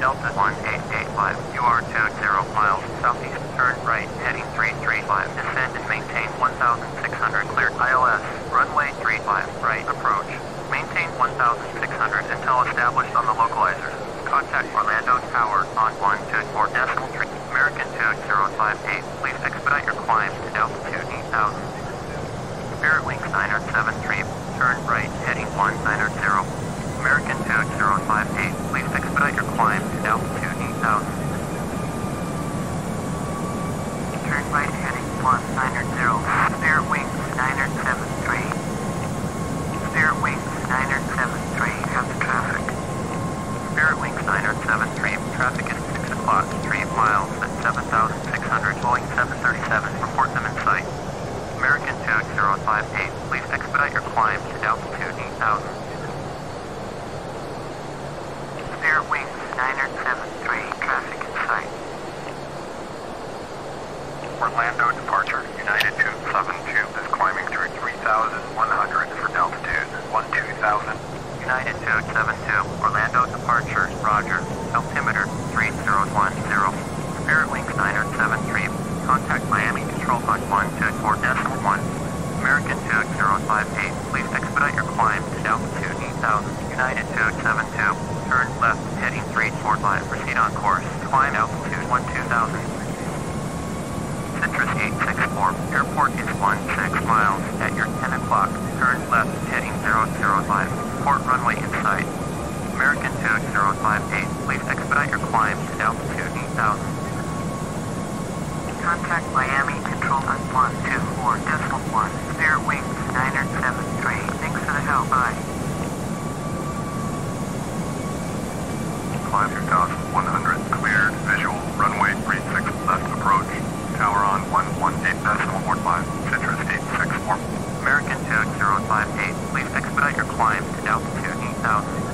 Delta 1885. You are 20 miles southeast. Turn right heading 335. Descend and maintain 1,600. Clear ILS. Runway 35 right approach. Maintain 1,600 until established on the localizer. Contact Orlando Tower on 124.3. American 2058. Please expedite your climb to altitude 8,000. Spirit Link 973. Turn right, heading 190. American 2058. Please expedite your climb to altitude 8,000. Turn right, heading 190. Spirit Wings 973. Spirit Wings 973. Have the traffic. Spirit Wings 973. Traffic is 6 o'clock, 3 miles at 7,600. Boeing 737. Report them in sight. American 2058, please expedite your climb to altitude 8,000. Spirit Wings 973, traffic in sight. Orlando departure, United 272 is climbing through 3,100 for altitude 12,000. United 272, Orlando departure, roger, altimeter 3010. Spirit Wings 973, contact Miami Control on 124.1. American 2058, please expedite your climb to altitude 8,000. United 2072, turn left, heading 345, proceed on course, climb altitude 12,000. Citrus 864, airport is 16 miles at your 10 o'clock, turn left, heading 005, port runway in sight. American 2058, please expedite your climb to altitude 8,000. Contact Miami Control on 124.1. Spirit Wings 973. Thanks for the help. Bye. Climb 2,100. Cleared. Visual. Runway 36 left approach. Tower on 118.45. Citrus 864. American 2058. Please expedite your climb to altitude 8,000.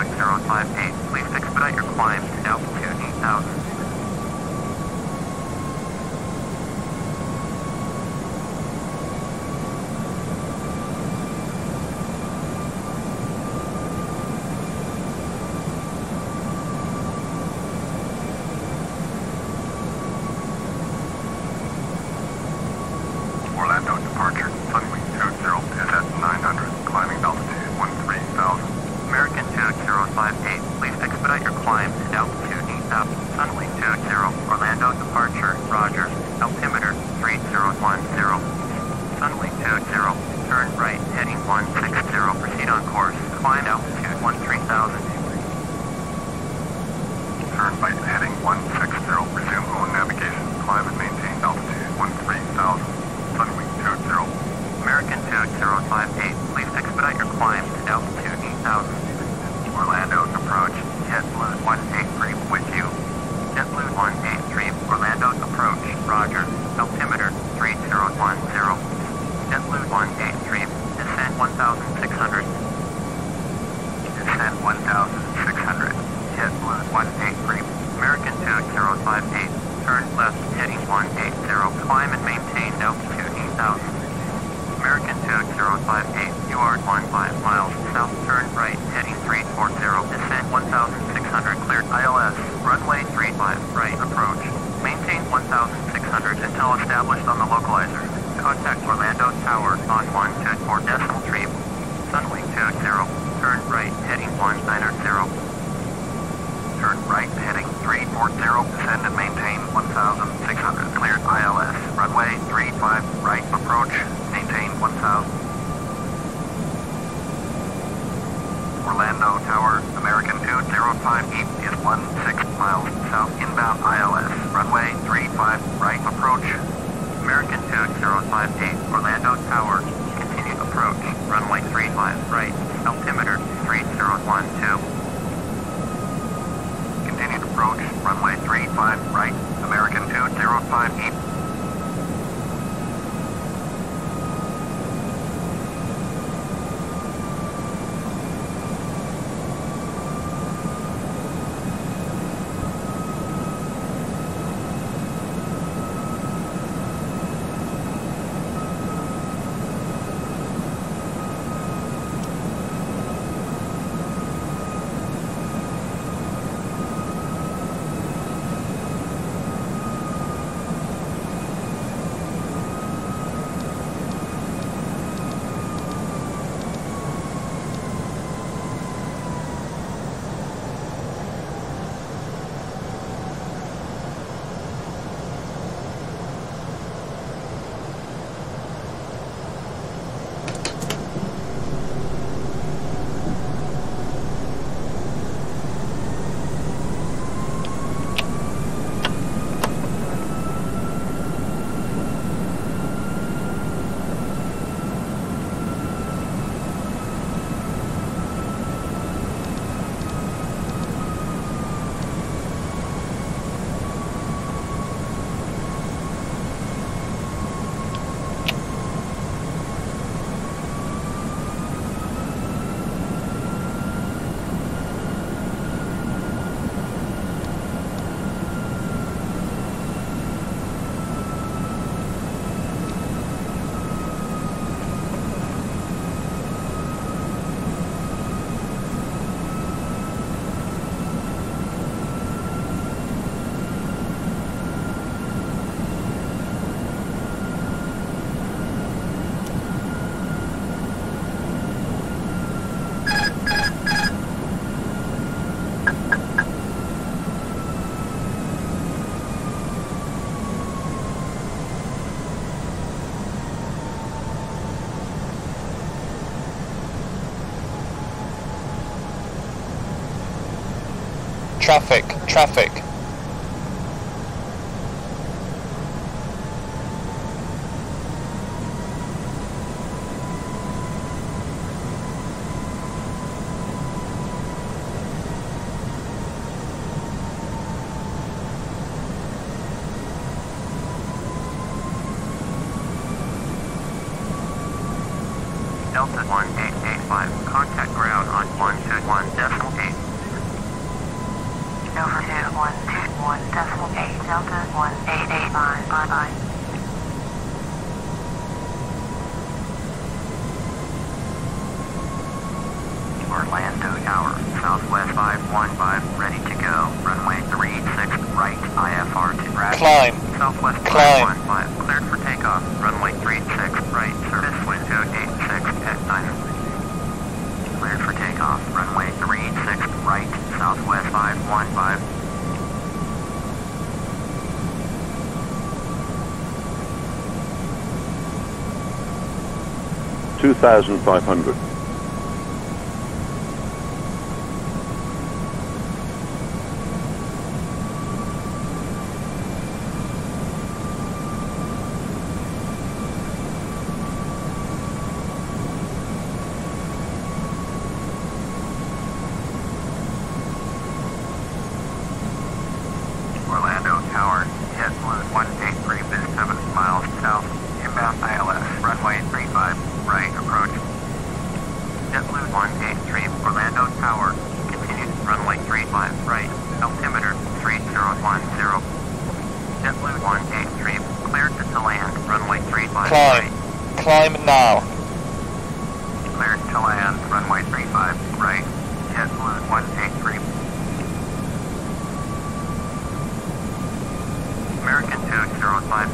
Turn left, heading 180, climb ILS, runway 35 right, approach. Maintain 1600 until established on the localizer. Contact Orlando Tower on 124.3. Sunwing 20, turn right heading 190. Turn right heading 340, descend and maintain 1600. Cleared ILS, runway 35 right, approach, maintain 1000. Orlando Tower, American 205 east is 16 miles south inbound ILS, runway 35 right, approach. American 2058, Orlando Tower, continued approach, runway 35 right, altimeter 3012. Continued approach, runway 35 right, American 205 east. Traffic. Delta 1885, contact ground on 121.8. Overhead 121.8, Delta 1885, bye-bye. Orlando Tower, Southwest 515, ready to go, runway 36 right, IFR to Brad. Climb. Southwest 515, cleared for takeoff, runway 36 right, service window 86 at 9. Cleared for takeoff, runway 36 right, Southwest 515. $2,500. Runway 35 right, JetBlue 183. 58,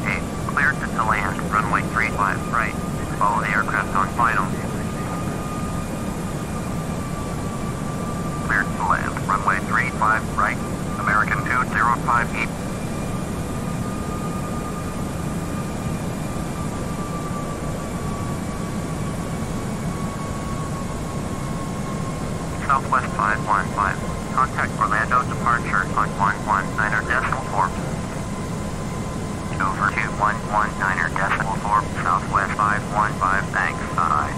cleared to land, runway 35 right. Follow the aircraft on final. Cleared to land, runway 35 right, American 2058. Southwest 515, contact Orlando departure on 119.4. Over to 119.4, Southwest 515, thanks, bye.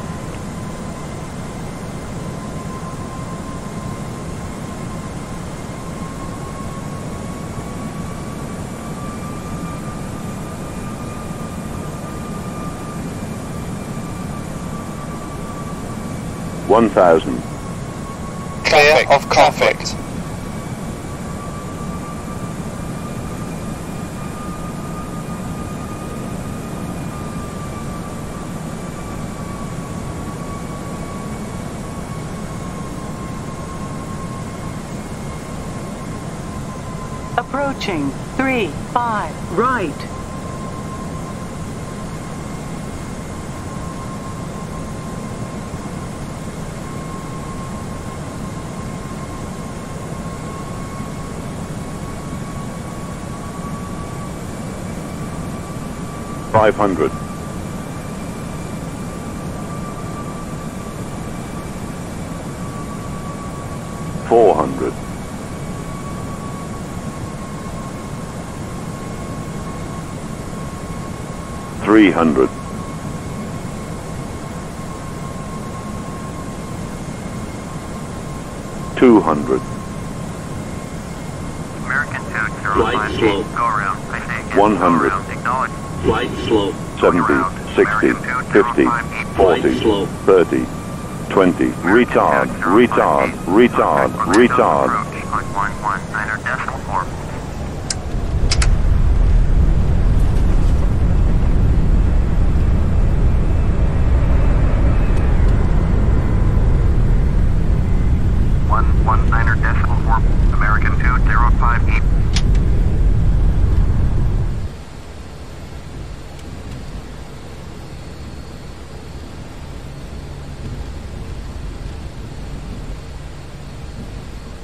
Clear of conflict. Approaching 35 right. $500, $400. $300, $200. American 2058, go around. I say again, 100. Acknowledge. Flight slow. 70, 60, 50, 40, 30, 20. Retard.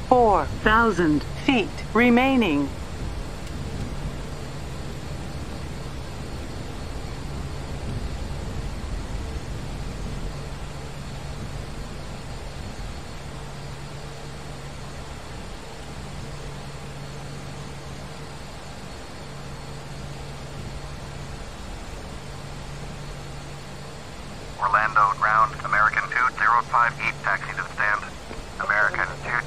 $4,000 feet remaining. Orlando ground, American 2058, taxi to the stand. American 2058,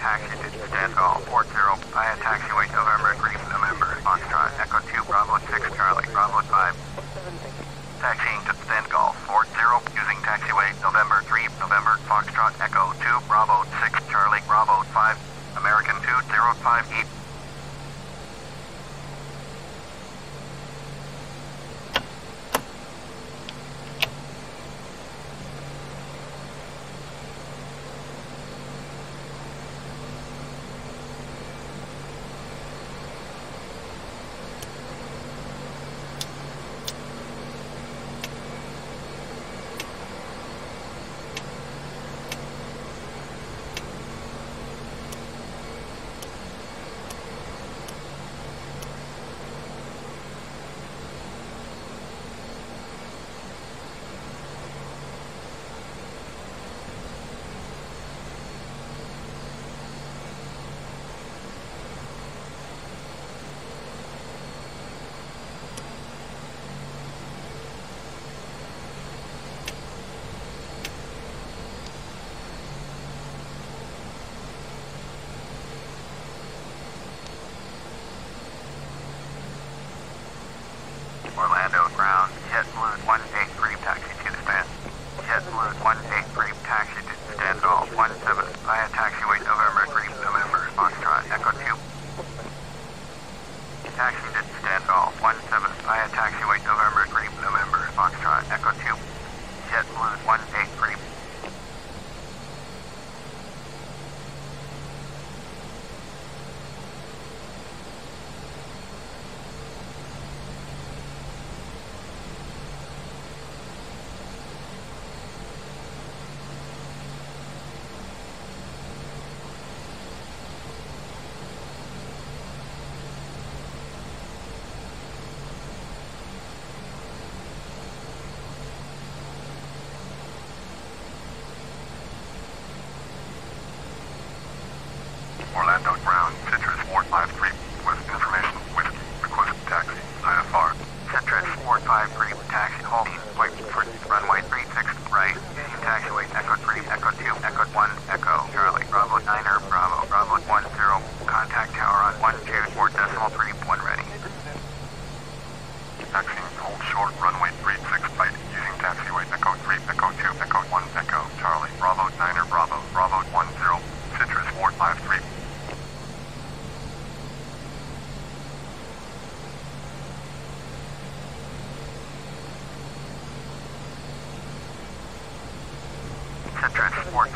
taxi to stand all 40, via taxiway November 3, November, Foxtrot, Echo 2, Bravo 6, Charlie, Bravo 5. Taxiing to stand all 40, using taxiway November 3, November, Foxtrot, Echo 2, Bravo 6, Charlie, Bravo 5, American 2058.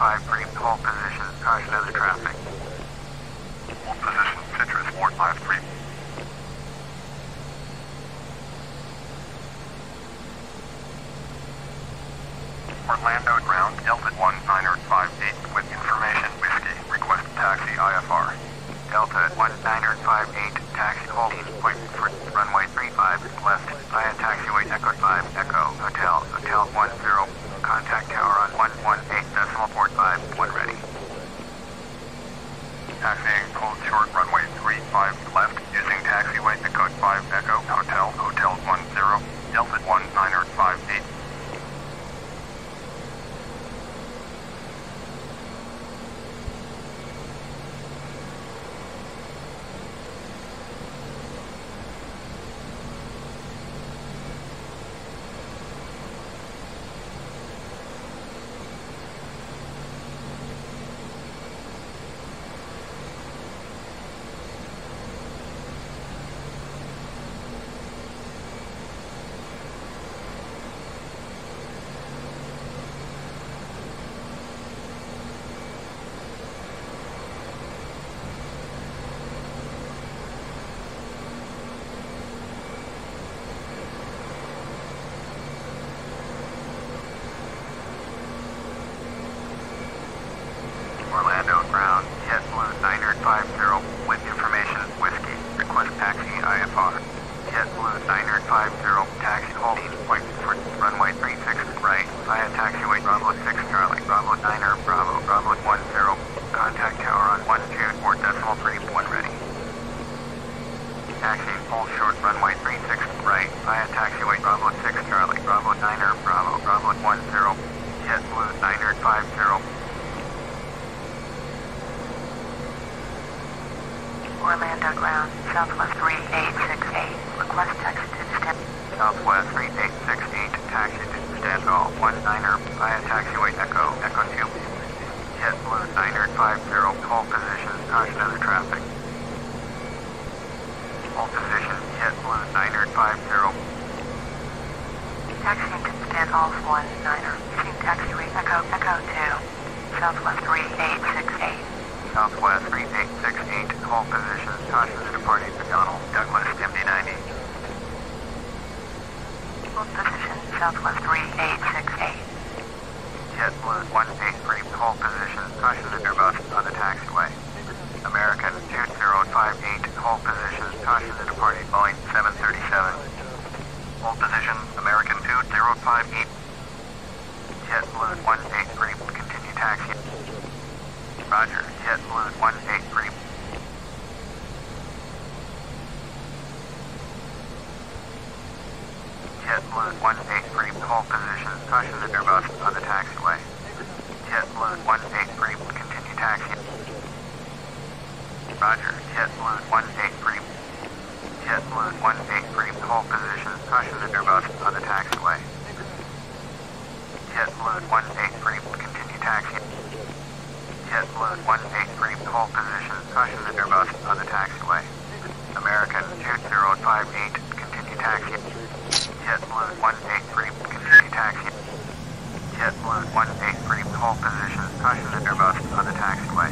5 for your pole position. Caution to the traffic. Pole position, Citrus, Ward 5-3. Orlando ground, Delta 1 Niner 58 with information whiskey. Request taxi IFR. Delta 1 Niner 58, taxi holding point for runway 35 left. Via taxiway Echo 5 Echo Hotel, Hotel 10. Contact tower on 118.45 when ready. Taxiing cold short runway 35 left using taxiway Echo 5 Echo Hotel, Hotel 10. Delta 1 Niner 58.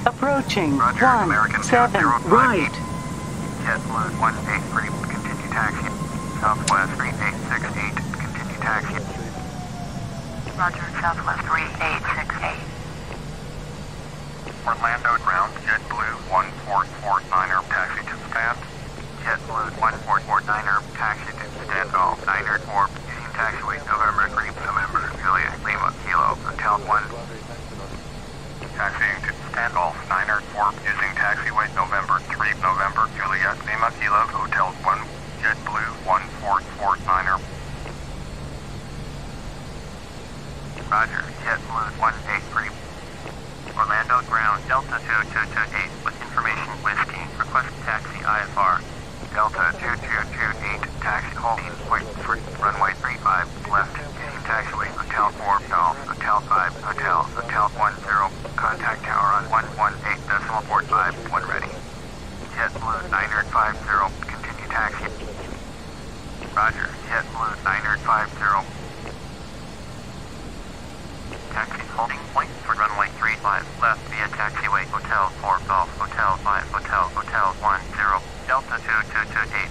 Approaching Roger, 1-7 right. JetBlue 183, continue taxi. Southwest 3868, continue taxi. Roger, Southwest 3868. Orlando ground, JetBlue 1449er, taxi to stand. JetBlue 1449er, taxi to stand all. Niner or using taxiway November 3, November Julia Lima Kilo, Hotel 1. Taxiing to Standoff, Niner, Orb, using taxiway, November 3, November, Juliet, Lima, Kilo, Hotel 1, JetBlue, 1449er. Roger, JetBlue, 183. Orlando ground, Delta 2228, with information whiskey, request taxi, IFR. Delta 2228, taxi holding, point for runway 35, left, using taxiway, Hotel 4, Golf, Hotel 5, Hotel, Hotel 10. Contact tower on 118.45 when ready. JetBlue 950, continue taxi. Roger, JetBlue 950. Taxi holding point for runway 3. 35 left via taxiway Hotel 4 Golf Hotel 5 Hotel Hotel 10 Delta 2228.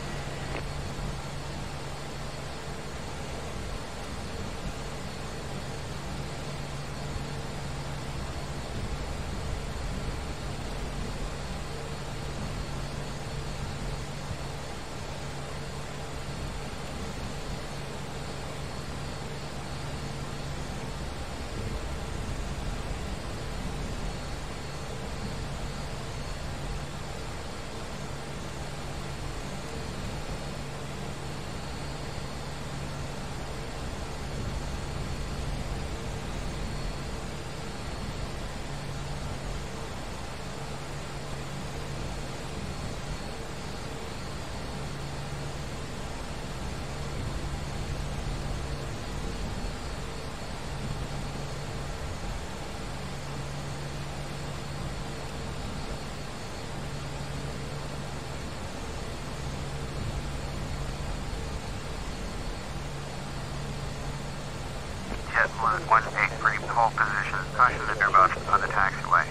JetBlue 183, hold position, caution to airboats on the taxiway.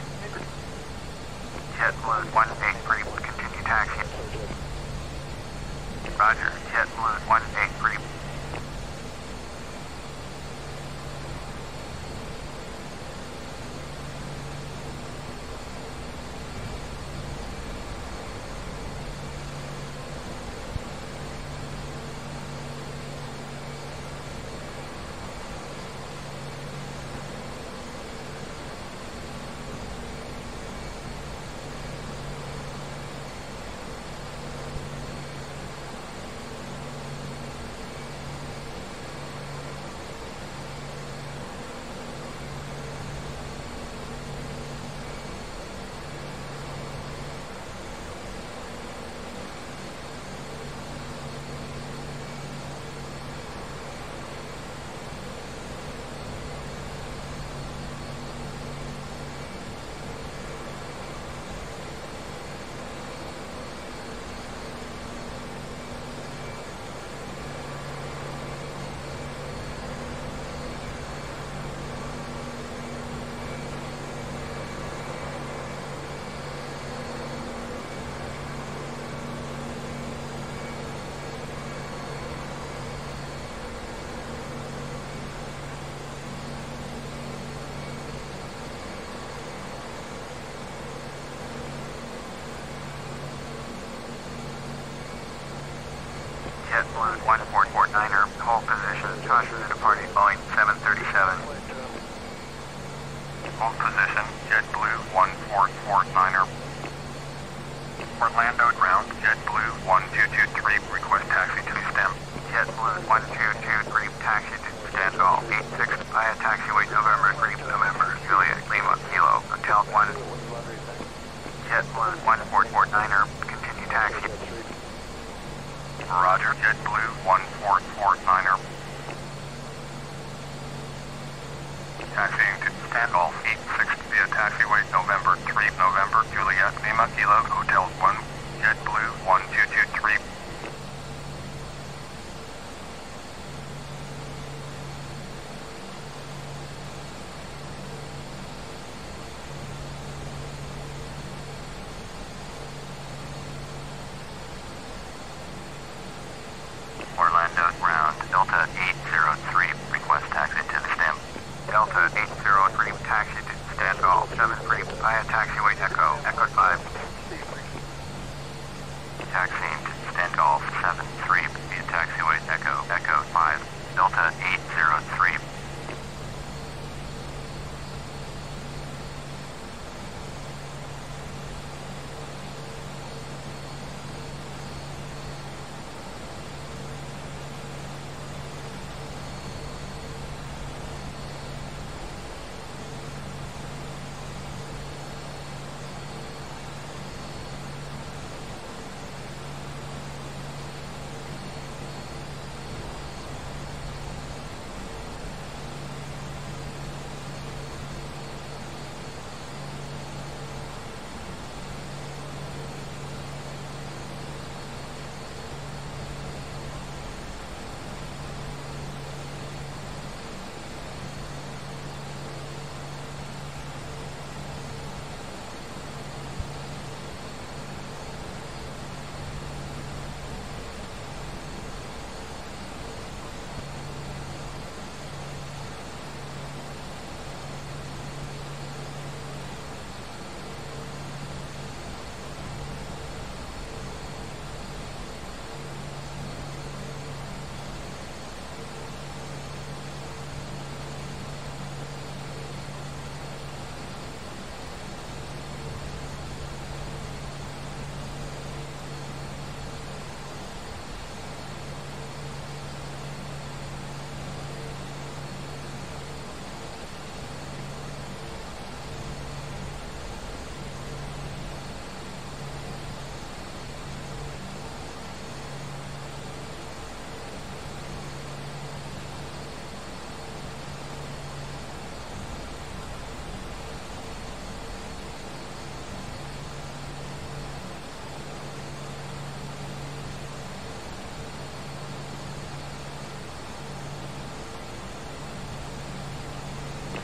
JetBlue 183, continue taxi. Roger, JetBlue 183. JetBlue 1449er, hold position, caution to departing Boeing 737. Hold position, JetBlue 1449er. Orlando ground, JetBlue 1223, request taxi to stem. JetBlue 1223, taxi to standall 86 via taxiway November 3, November, Juliet, Lima, Kilo, Hotel 1. JetBlue 1449er, continue taxi. Roger, JetBlue 1449er. Taxiing to standoff 86 via taxiway November 3, November, Juliet, Lima, Kilo, Hotel 1, JetBlue 1223. Taxi to stand all 73 via taxiway Echo 5.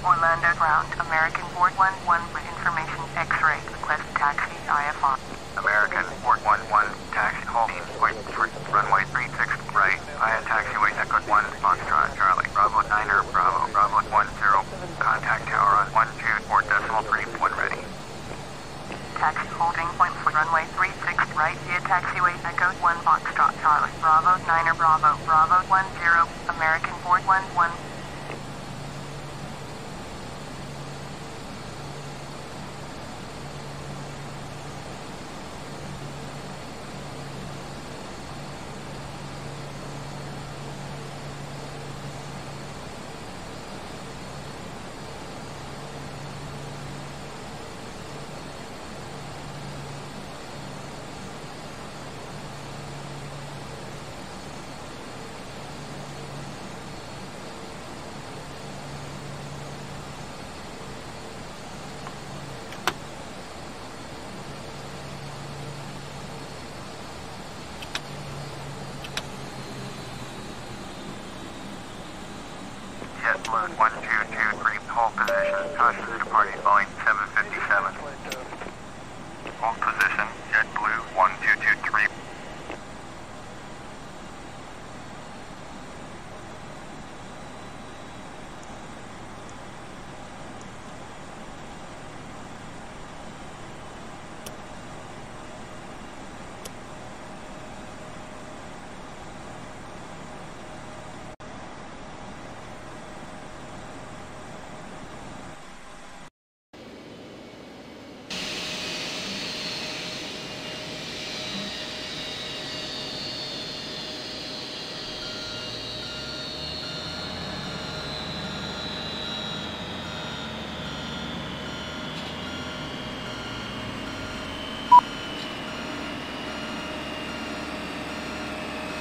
Orlando ground, American 411 for information X-ray, request taxi IFR. American 411, taxi holding, point for runway 36 right, via taxiway Echo 1, Foxtrot, Charlie, Bravo 9er, Bravo, Bravo 10, contact tower on 124.3, when ready. Taxi holding point for runway 36 right, via taxiway Echo 1, Foxtrot, Charlie, Bravo 9er, Bravo, Bravo 10, American 411. JetBlue 1223, hold position, caution to departing Boeing 757. Hold position, JetBlue 1223.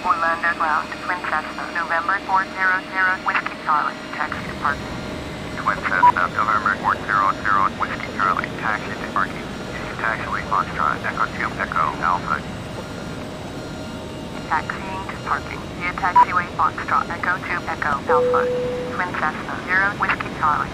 Orlando ground, Twin Cessna, November 400, Whiskey Charlie, taxi departing. Twin Cessna, November 400, Whiskey Charlie, taxi departing. Use taxiway Foxtrot, Echo 2, Echo Alpha. Taxiing to parking, via taxiway Foxtrot, Echo 2, Echo Alpha. Twin Cessna, 0, Whiskey Charlie.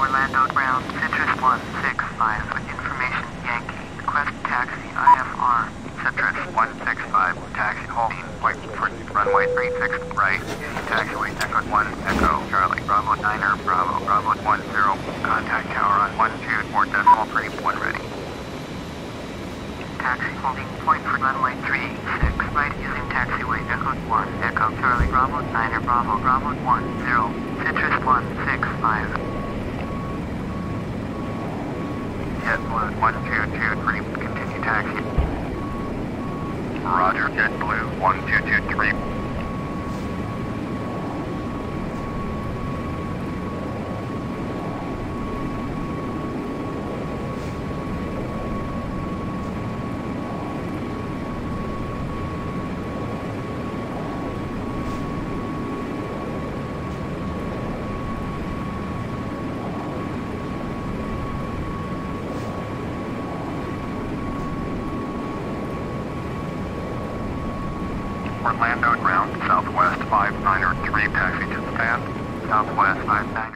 Orlando ground, Citrus 165, with information Yankee, request taxi IFR. Citrus 165, taxi holding, point for runway 36 right, taxiway Echo 1, Echo Charlie, Bravo 9er, Bravo, Bravo 10, contact tower on 124.3, when ready. Taxi holding, point for runway 36 right, using taxiway Echo 1, Echo Charlie, Bravo 9er, Bravo, Bravo 10, Citrus 165. JetBlue 1223, continue taxi. Roger, JetBlue 1223. Orlando ground, Southwest 593, taxi to the pad, Southwest 593.